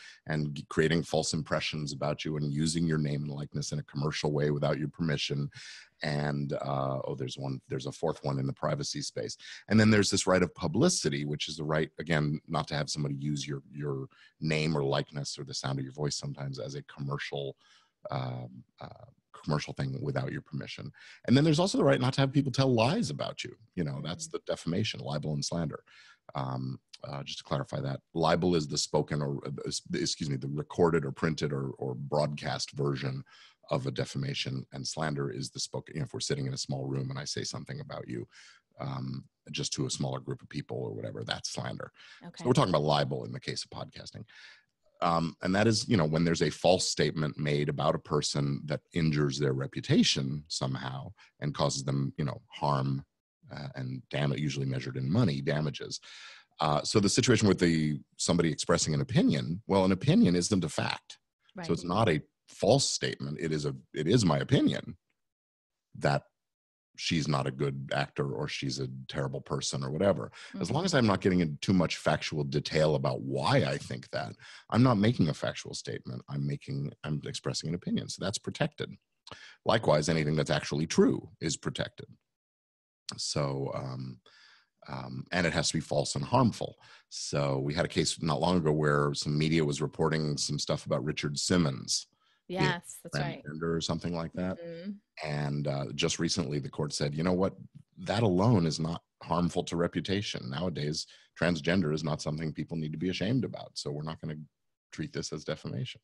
creating false impressions about you and using your name and likeness in a commercial way without your permission. And there's a fourth one in the privacy space. And then there's this right of publicity, which is the right, again, not to have somebody use your name or likeness or the sound of your voice sometimes as a commercial thing without your permission. And then there's also the right not to have people tell lies about you. You know, that's the defamation, libel and slander. Just to clarify that, libel is the spoken or, the recorded or printed or broadcast version of a defamation, and slander is the spoken, you know, if we're sitting in a small room and I say something about you, just to a smaller group of people or whatever, that's slander. Okay. So we're talking about libel in the case of podcasting. And that is, you know, when there's a false statement made about a person that injures their reputation somehow and causes them, you know, harm and damage, usually measured in money, damages. So the situation with somebody expressing an opinion, well, an opinion isn't a fact. Right. So it's not a false statement. It is my opinion that she's not a good actor or she's a terrible person or whatever. Mm-hmm. As long as I'm not getting into too much factual detail about why I think that, I'm not making a factual statement. I'm expressing an opinion. So that's protected. Likewise, anything that's actually true is protected. So, and it has to be false and harmful. So we had a case not long ago where some media was reporting some stuff about Richard Simmons. Yes, that's right. Or something like that. Mm-hmm. And just recently the court said, you know what, that alone is not harmful to reputation. Nowadays, transgender is not something people need to be ashamed about. So we're not going to treat this as defamation.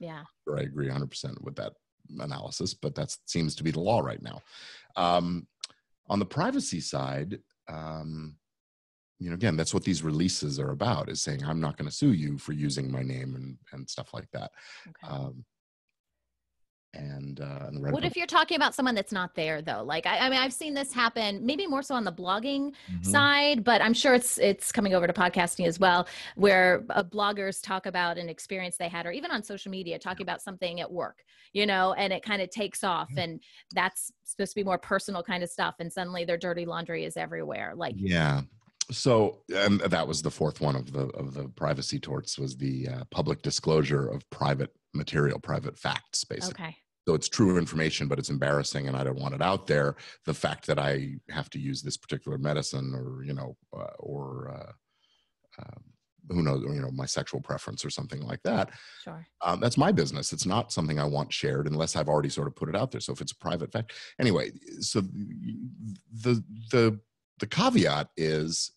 Yeah. I agree 100% with that analysis, but that seems to be the law right now. On the privacy side, you know, again, that's what these releases are about, is saying, I'm not going to sue you for using my name and stuff like that. Okay. And what if you're talking about someone that's not there though? Like, I mean, I've seen this happen maybe more so on the blogging side, but I'm sure it's coming over to podcasting as well, where bloggers talk about an experience they had, or even on social media, talking about something at work, you know, and it kind of takes off and that's supposed to be more personal kind of stuff. And suddenly their dirty laundry is everywhere. Like, yeah. So that was the fourth one of the privacy torts, was the public disclosure of private material, private facts, basically. Okay. So it's true information, but it's embarrassing and I don't want it out there. The fact that I have to use this particular medicine or, you know, who knows, you know, my sexual preference or something like that. Sure. That's my business. It's not something I want shared unless I've already sort of put it out there. So if it's a private fact. Anyway, so the caveat is,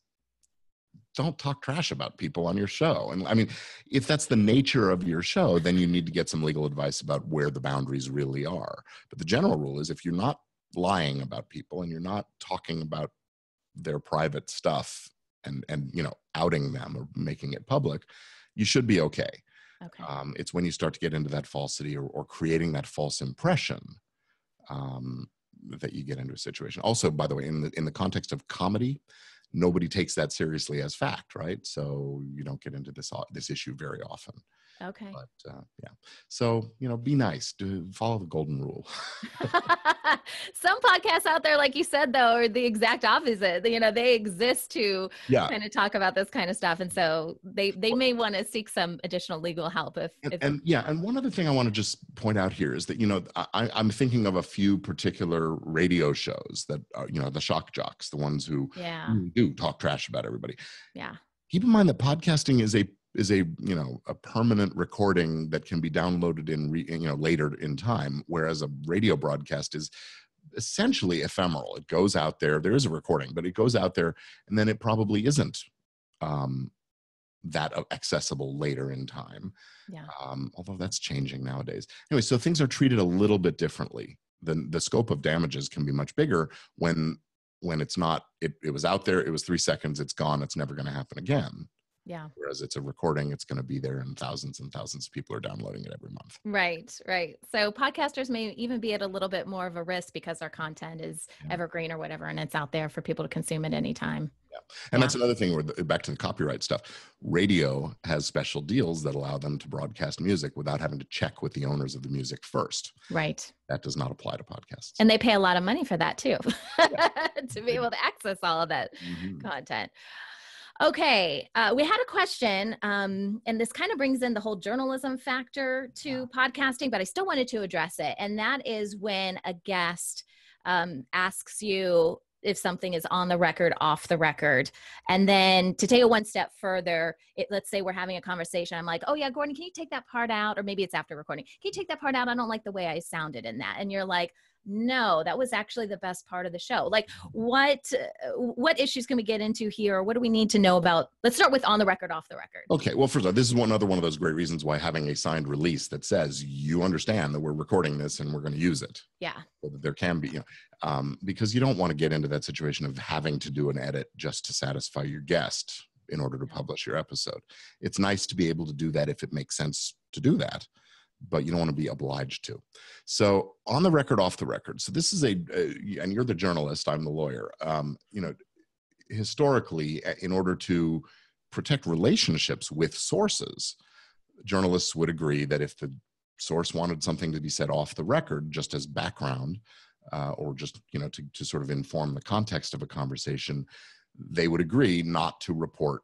don't talk trash about people on your show. And I mean, if that's the nature of your show, then you need to get some legal advice about where the boundaries really are. But the general rule is, if you're not lying about people and you're not talking about their private stuff and you know, outing them or making it public, you should be okay. Okay. It's when you start to get into that falsity or creating that false impression that you get into a situation. Also, by the way, in the context of comedy, nobody takes that seriously as fact, right? So you don't get into this issue very often. Okay. But yeah. So, you know, be nice. Follow the golden rule. Some podcasts out there, like you said, though, are the exact opposite. You know, they exist to kind of talk about this kind of stuff. And so they may want to seek some additional legal help. And one other thing I want to just point out here is that, you know, I'm thinking of a few particular radio shows that are, you know, the shock jocks, the ones who do talk trash about everybody. Yeah. Keep in mind that podcasting is a you know, a permanent recording that can be downloaded later in time, whereas a radio broadcast is essentially ephemeral. It goes out there. There is a recording, but it goes out there, and then it probably isn't that accessible later in time. Yeah. Although that's changing nowadays. Anyway, so things are treated a little bit differently. The scope of damages can be much bigger when when it's not, it was out there, it was 3 seconds, it's gone, it's never going to happen again. Yeah. Whereas it's a recording, it's going to be there, and thousands of people are downloading it every month. Right, right. So podcasters may even be at a little bit more of a risk because our content is evergreen or whatever, and it's out there for people to consume at any time. Yeah. And that's another thing, back to the copyright stuff. Radio has special deals that allow them to broadcast music without having to check with the owners of the music first. Right. That does not apply to podcasts. And they pay a lot of money for that too, to be able to access all of that content. Okay, we had a question, and this kind of brings in the whole journalism factor to podcasting, but I still wanted to address it. And that is when a guest asks you if something is on the record, off the record. And then to take it one step further, let's say we're having a conversation. I'm like, oh yeah, Gordon, can you take that part out? Or maybe it's after recording. Can you take that part out? I don't like the way I sounded in that. And you're like, no, that was actually the best part of the show. Like what issues can we get into here? What do we need to know about? Let's start with on the record, off the record. Okay. Well, first of all, this is one of those great reasons why having a signed release that says, you understand that we're recording this and we're going to use it. Yeah. So that there can be, because you don't want to get into that situation of having to do an edit just to satisfy your guest in order to publish your episode. It's nice to be able to do that if it makes sense to do that, but you don't want to be obliged to. So on the record, off the record. So this is and you're the journalist, I'm the lawyer. Historically, in order to protect relationships with sources, journalists would agree that if the source wanted something to be said off the record, just as background, or just, to sort of inform the context of a conversation, they would agree not to report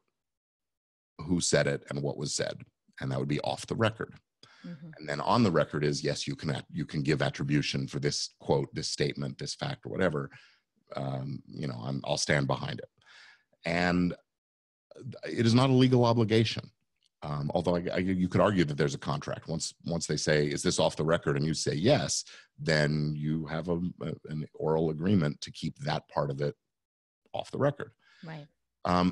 who said it and what was said. And that would be off the record. And then on the record is, yes, you can give attribution for this quote, this statement, this fact, or whatever. I'll stand behind it. And it is not a legal obligation. Although you could argue that there's a contract. Once they say, is this off the record? And you say yes, then you have an oral agreement to keep that part of it off the record. Right.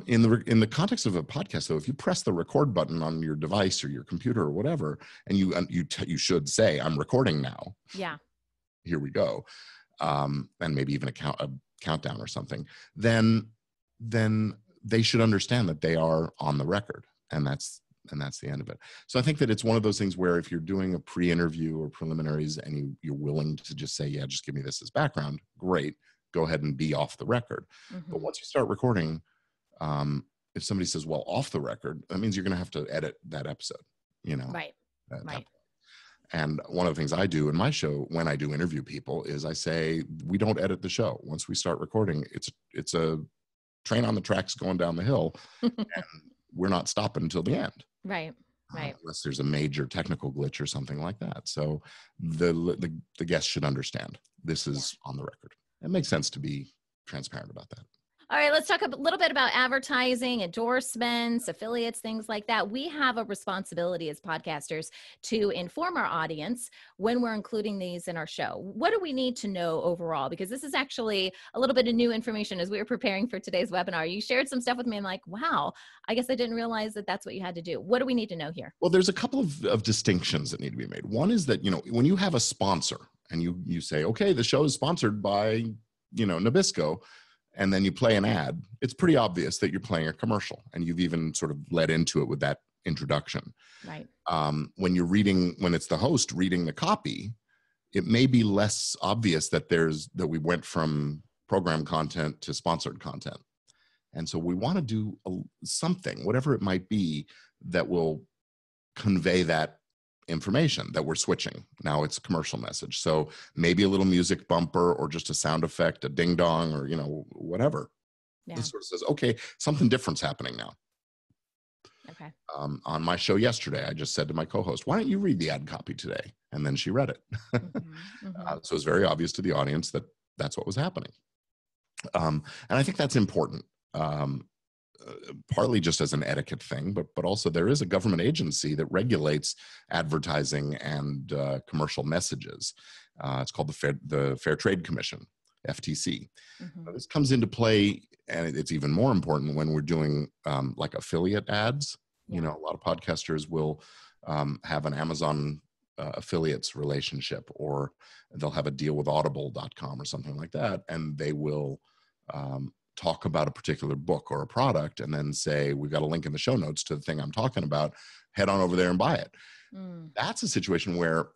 In the context of a podcast, though, if you press the record button on your device or your computer or whatever, and you should say, I'm recording now. Yeah. Here we go. And maybe even a countdown or something. Then they should understand that they are on the record, and that's the end of it. So I think that it's one of those things where if you're doing a pre-interview or preliminaries and you're willing to just say, yeah, just give me this as background, great, go ahead and be off the record. But once you start recording, if somebody says, well, off the record, that means you're going to have to edit that episode, Right. Right. And one of the things I do in my show when I do interview people is I say, we don't edit the show. Once we start recording, it's a train on the tracks going down the hill, and we're not stopping until the end. Right. Right. Unless there's a major technical glitch or something like that. So the guests should understand this is on the record. It makes sense to be transparent about that. All right, let's talk a little bit about advertising, endorsements, affiliates, things like that. We have a responsibility as podcasters to inform our audience when we're including these in our show. What do we need to know overall? Because this is actually a little bit of new information as we were preparing for today's webinar. You shared some stuff with me. I'm like, wow, I guess I didn't realize that that's what you had to do. What do we need to know here? Well, there's a couple of distinctions that need to be made. One is that, when you have a sponsor and you say, okay, the show is sponsored by, Nabisco, and then you play an ad, it's pretty obvious that you're playing a commercial, and you've even sort of led into it with that introduction. Right. When it's the host reading the copy, it may be less obvious that we went from program content to sponsored content. And so we want to do something, whatever it might be, that will convey that information that we're switching. Now it's a commercial message. So maybe a little music bumper or just a sound effect, a ding dong, or, whatever. Yeah. This sort of says, okay, something different's happening now. Okay. On my show yesterday, I just said to my co-host, why don't you read the ad copy today? And then she read it. So it's very obvious to the audience that that's what was happening. And I think that's important. Partly just as an etiquette thing, but also there is a government agency that regulates advertising and commercial messages. It's called the Fair Trade Commission, FTC. This comes into play, and it's even more important when we're doing like affiliate ads. A lot of podcasters will have an Amazon affiliates relationship, or they'll have a deal with audible.com or something like that, and they will talk about a particular book or a product and then say, we've got a link in the show notes to the thing I'm talking about, head on over there and buy it. That's a situation where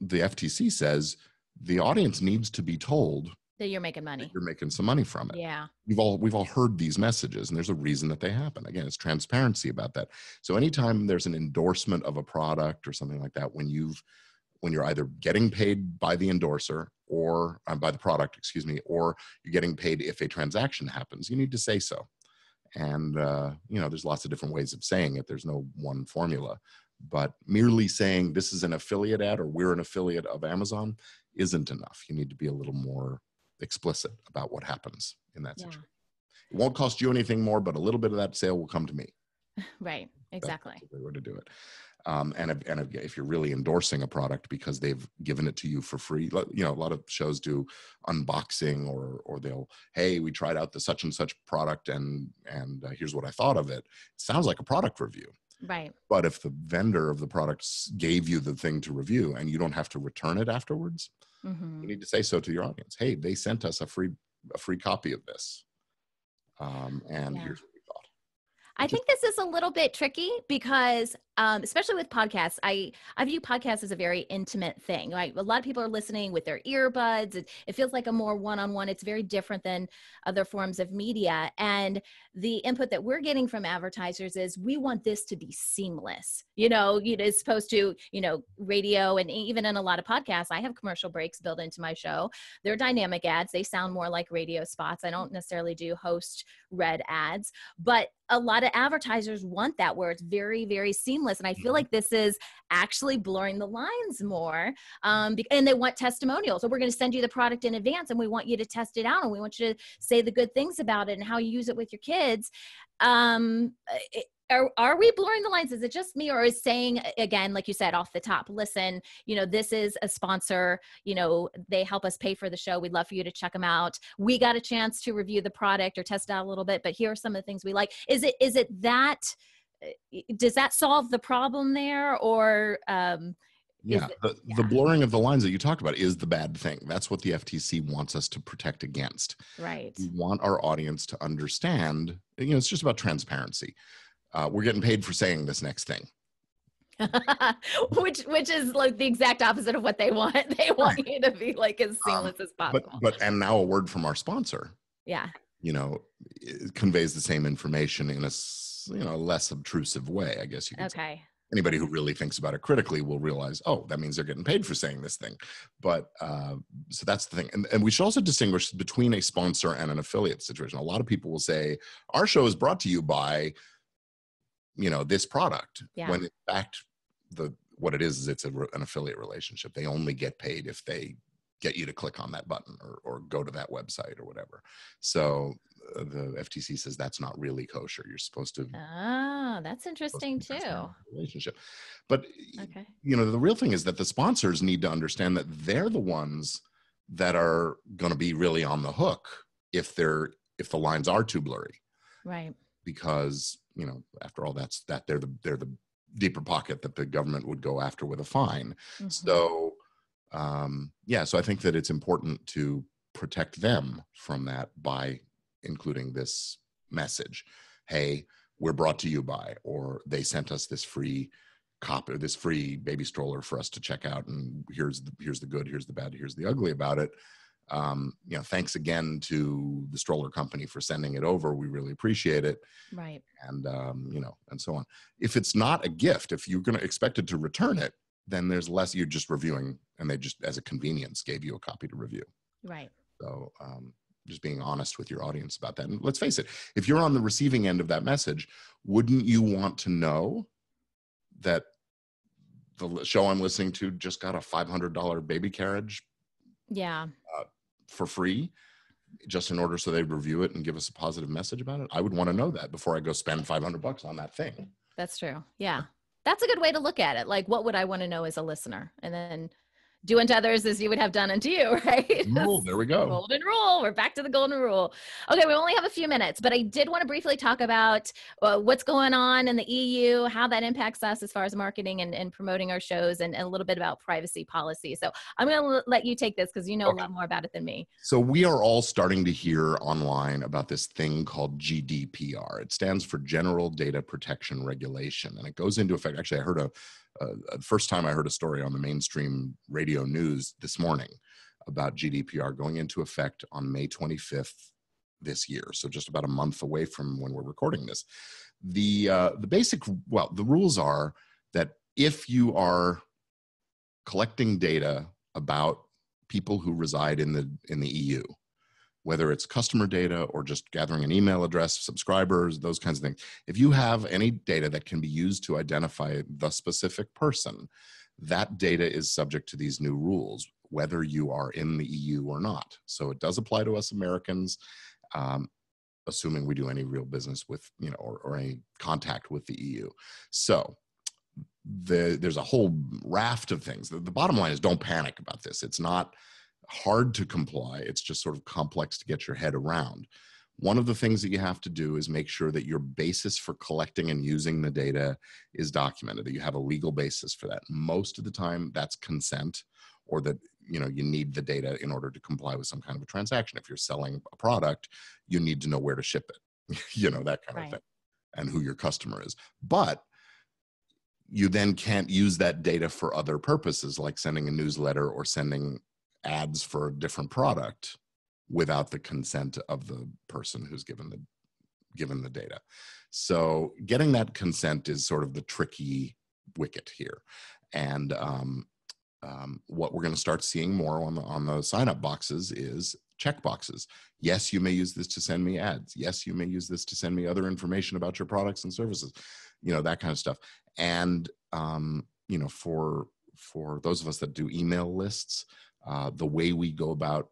the FTC says the audience needs to be told that you're making money. You're making some money from it. Yeah. We've all heard these messages, and there's a reason that they happen. Again, it's transparency about that. So anytime there's an endorsement of a product or something like that, when you're either getting paid by the endorser or by the product, excuse me, or you're getting paid if a transaction happens, you need to say so. And you know, there's lots of different ways of saying it. There's no one formula, but merely saying this is an affiliate ad or we're an affiliate of Amazon isn't enough. You need to be a little more explicit about what happens in that situation. It won't cost you anything more, but a little bit of that sale will come to me. Right, exactly. That's the way to do it. And if you're really endorsing a product because they've given it to you for free, you know, a lot of shows do unboxing, or they'll, hey, we tried out the such and such product, and here's what I thought of it. It sounds like a product review. Right. But if the vendor of the products gave you the thing to review and you don't have to return it afterwards, you need to say so to your audience. Hey, they sent us a free copy of this. And here's what we thought. I think this is a little bit tricky because especially with podcasts, I view podcasts as a very intimate thing. Like, a lot of people are listening with their earbuds. It feels like a more one-on-one. It's very different than other forms of media. And the input that we're getting from advertisers is we want this to be seamless. You know, it is supposed to, you know, radio and even in a lot of podcasts, I have commercial breaks built into my show. They're dynamic ads. They sound more like radio spots. I don't necessarily do host read ads, but a lot of advertisers want that where it's very, very seamless. And I feel like this is actually blurring the lines more. And they want testimonials. So we're going to send you the product in advance and we want you to test it out. And we want you to say the good things about it and how you use it with your kids. Are we blurring the lines? Is it just me, or is saying, again, like you said, off the top, listen, you know, this is a sponsor, you know, they help us pay for the show. We'd love for you to check them out. We got a chance to review the product or test it out a little bit, but here are some of the things we like. Is it that, does that solve the problem there? Or the blurring of the lines that you talked about is the bad thing. That's what the FTC wants us to protect against. Right. We want our audience to understand, you know, it's just about transparency. We're getting paid for saying this next thing. which is like the exact opposite of what they want. They want you to be like as seamless as possible. But and now a word from our sponsor. Yeah. You know, it conveys the same information in a, you know, less obtrusive way, I guess you could say. Anybody who really thinks about it critically will realize, oh, that means they're getting paid for saying this thing. But so that's the thing. And we should also distinguish between a sponsor and an affiliate situation. A lot of people will say, our show is brought to you by, you know, this product. Yeah. When in fact, what it is it's an affiliate relationship. They only get paid if they get you to click on that button or go to that website or whatever. So the FTC says that's not really kosher. You're supposed to. Ah, that's interesting too. Relationship. But, you know, the real thing is that the sponsors need to understand that they're the ones that are going to be really on the hook if the lines are too blurry. Right. Because, you know, after all, they're the deeper pocket that the government would go after with a fine. Mm-hmm. So, so I think that it's important to protect them from that by including this message. Hey, we're brought to you by, or they sent us this free copy, this free baby stroller for us to check out. And here's the good, here's the bad, here's the ugly about it. You know, thanks again to the stroller company for sending it over. We really appreciate it. Right. And, you know, and so on. If it's not a gift, if you're going to expect it to return it, then there's less, you're just reviewing and they just, as a convenience, gave you a copy to review. Right. So, just being honest with your audience about that. And let's face it, if you're on the receiving end of that message, wouldn't you want to know that the show I'm listening to just got a $500 baby carriage for free, just in order so they review it and give us a positive message about it? I would want to know that before I go spend $500 on that thing. That's true. Yeah. That's a good way to look at it. Like, what would I want to know as a listener? And then do unto others as you would have done unto you, right? Rule. There we go. Golden rule. We're back to the golden rule. Okay, we only have a few minutes, but I did want to briefly talk about what's going on in the EU, how that impacts us as far as marketing and promoting our shows, and a little bit about privacy policy. So I'm going to let you take this because you know a lot more about it than me. So we are all starting to hear online about this thing called GDPR. It stands for General Data Protection Regulation, and it goes into effect. Actually, I heard the first time I heard a story on the mainstream radio news this morning about GDPR going into effect on May 25th this year. So just about a month away from when we're recording this. The basic, well, the rules are that if you are collecting data about people who reside in the EU, whether it's customer data or just gathering an email address, subscribers, those kinds of things. If you have any data that can be used to identify the specific person, that data is subject to these new rules, whether you are in the EU or not. So it does apply to us Americans, assuming we do any real business with, you know, or any contact with the EU. So there's a whole raft of things. The bottom line is don't panic about this. It's not hard to comply. It's just sort of complex to get your head around. One of the things that you have to do is make sure that your basis for collecting and using the data is documented, that you have a legal basis for that. Most of the time that's consent, or that, you know, you need the data in order to comply with some kind of a transaction. If you're selling a product, you need to know where to ship it, you know, that kind of thing, and who your customer is. But you then can't use that data for other purposes, like sending a newsletter or sending ads for a different product without the consent of the person who's given the data. So getting that consent is sort of the tricky wicket here. And what we're going to start seeing more on the sign-up boxes is checkboxes. Yes, you may use this to send me ads. Yes, you may use this to send me other information about your products and services, you know, that kind of stuff. And, you know, for those of us that do email lists, the way we go about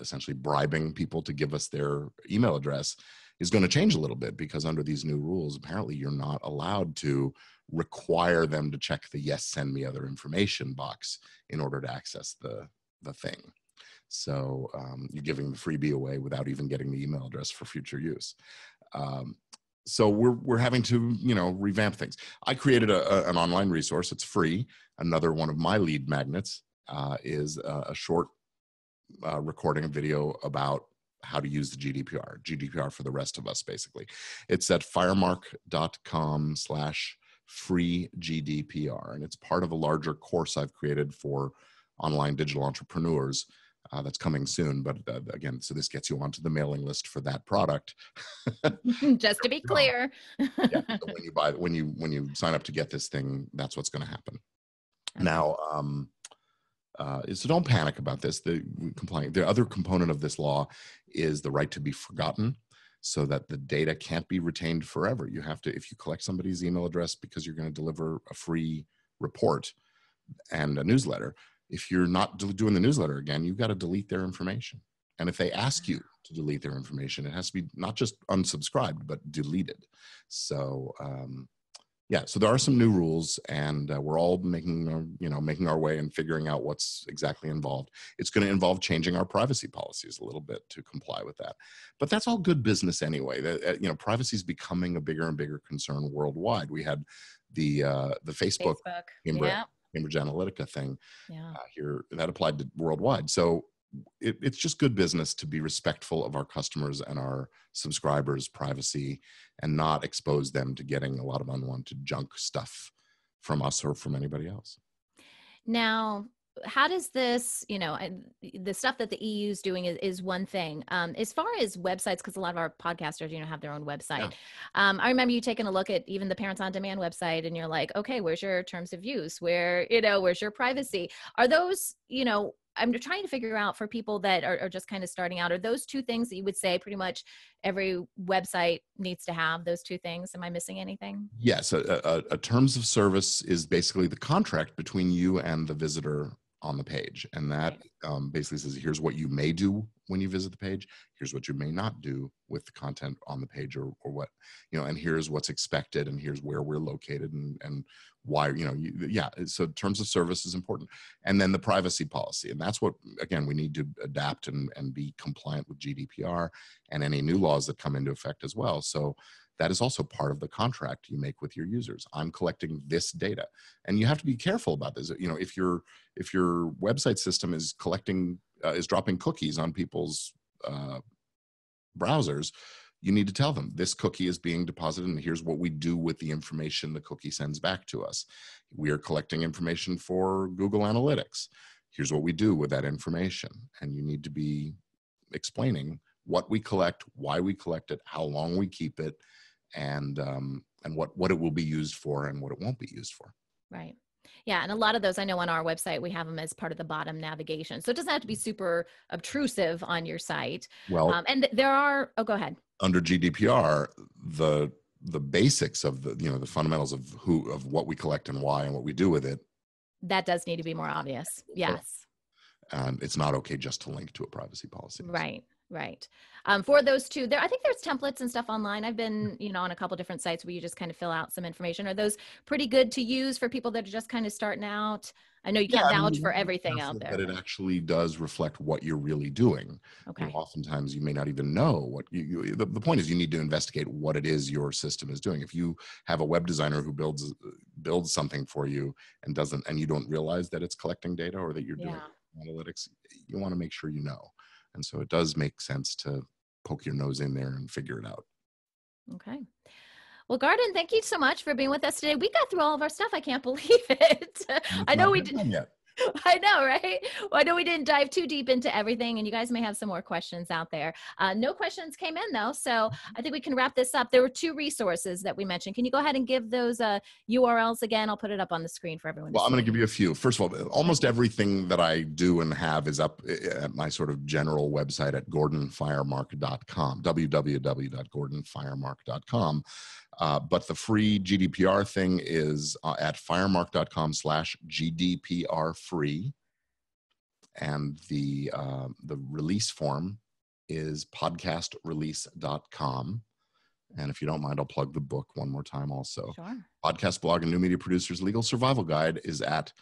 essentially bribing people to give us their email address is going to change a little bit, because under these new rules, apparently you're not allowed to require them to check the yes, send me other information box in order to access the thing. So you're giving the freebie away without even getting the email address for future use. So we're having to, you know, revamp things. I created an online resource. It's free. Another one of my lead magnets is a short recording video about how to use the GDPR for the rest of us, basically. It's at firemark.com/free GDPR, and it's part of a larger course I've created for online digital entrepreneurs that's coming soon. But again, so this gets you onto the mailing list for that product. Just to be clear. Yeah, so when you sign up to get this thing, that's what's going to happen. Okay. Now, so don't panic about this. The other component of this law is the right to be forgotten, so that the data can't be retained forever. You have to, if you collect somebody's email address because you're going to deliver a free report and a newsletter, if you're not doing the newsletter again, you've got to delete their information. And if they ask you to delete their information, it has to be not just unsubscribed, but deleted. So, yeah, so there are some new rules, and we're all making our way and figuring out what's exactly involved. It's going to involve changing our privacy policies a little bit to comply with that. But that's all good business anyway. You know, privacy is becoming a bigger and bigger concern worldwide. We had the Facebook. Cambridge Analytica thing here that applied to worldwide. So it's just good business to be respectful of our customers and our subscribers' privacy, and not expose them to getting a lot of unwanted junk stuff from us or from anybody else. Now, how does this, you know, the stuff that the EU is doing is one thing. As far as websites, because a lot of our podcasters, you know, have their own website. Yeah. I remember you taking a look at even the Parents on Demand website, and you're like, okay, where's your terms of use? Where's your privacy? Are those, you know, I'm trying to figure out for people that are just kind of starting out, are those two things that you would say pretty much every website needs to have, those two things? Am I missing anything? Yes, a terms of service is basically the contract between you and the visitor on the page. And that basically says, here's what you may do when you visit the page. Here's what you may not do with the content on the page, or what, you know, and here's what's expected, and here's where we're located, and why, you know, So terms of service is important. And then the privacy policy. And that's what, again, we need to adapt and be compliant with GDPR and any new laws that come into effect as well. So that is also part of the contract you make with your users. I'm collecting this data, and you have to be careful about this. You know, if your website system is collecting is dropping cookies on people's browsers, you need to tell them this cookie is being deposited, and here's what we do with the information the cookie sends back to us. We are collecting information for Google Analytics. Here's what we do with that information, and you need to be explaining what we collect, why we collect it, how long we keep it, and what it will be used for and what it won't be used for. Right. Yeah. And a lot of those, I know on our website, we have them as part of the bottom navigation. So it doesn't have to be super obtrusive on your site. Well, and there are, oh, go ahead. Under GDPR, the basics of the, you know, the fundamentals of what we collect and why and what we do with it. That does need to be more obvious. Yes. It's not okay just to link to a privacy policy. Right. Right. For those two there, I think there's templates and stuff online. I've been, you know, on a couple different sites where you just kind of fill out some information. Are those pretty good to use for people that are just kind of starting out? I know you can't vouch for everything out there. But it actually does reflect what you're really doing. Okay. You know, oftentimes you may not even know what the point is you need to investigate what it is your system is doing. If you have a web designer who builds something for you and you don't realize that it's collecting data or that you're doing analytics, you want to make sure you know. And so it does make sense to poke your nose in there and figure it out. Okay. Well, Gordon, thank you so much for being with us today. We got through all of our stuff. I can't believe it. I know we didn't. I know, right? Well, I know we didn't dive too deep into everything, and you guys may have some more questions out there. No questions came in though, so I think we can wrap this up. There were two resources that we mentioned. Can you go ahead and give those URLs again? I'll put it up on the screen for everyone. Well, I'm going to give you a few. First of all, almost everything that I do and have is up at my sort of general website at gordonfiremark.com, www.gordonfiremark.com. But the free GDPR thing is at firemark.com/GDPR-free. And the release form is podcastrelease.com. And if you don't mind, I'll plug the book one more time also. Sure. Podcast Blog and New Media Producers Legal Survival Guide is at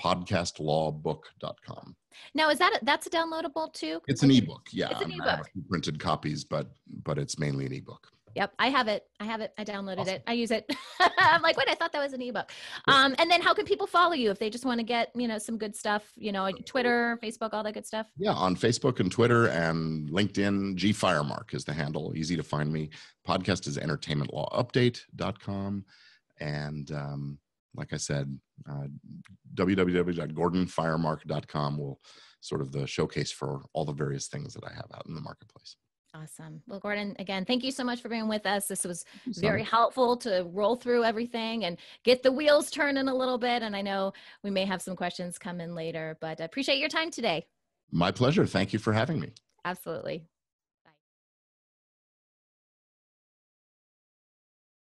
podcastlawbook.com. Now, is that's downloadable too? It's an ebook. Yeah. It's an ebook. I have a few printed copies, but it's mainly an ebook. Yep. I have it. I downloaded it. I use it. I'm like, wait, I thought that was an ebook. And then how can people follow you if they just want to get, you know, some good stuff, you know, Twitter, Facebook, all that good stuff? Yeah. On Facebook and Twitter and LinkedIn, gfiremark is the handle. Easy to find me. Podcast is entertainmentlawupdate.com. And like I said, www.gordonfiremark.com will sort of the showcase for all the various things that I have out in the marketplace. Awesome. Well, Gordon, again, thank you so much for being with us. This was very helpful to roll through everything and get the wheels turning a little bit. And I know we may have some questions come in later, but I appreciate your time today. My pleasure. Thank you for having me. Absolutely.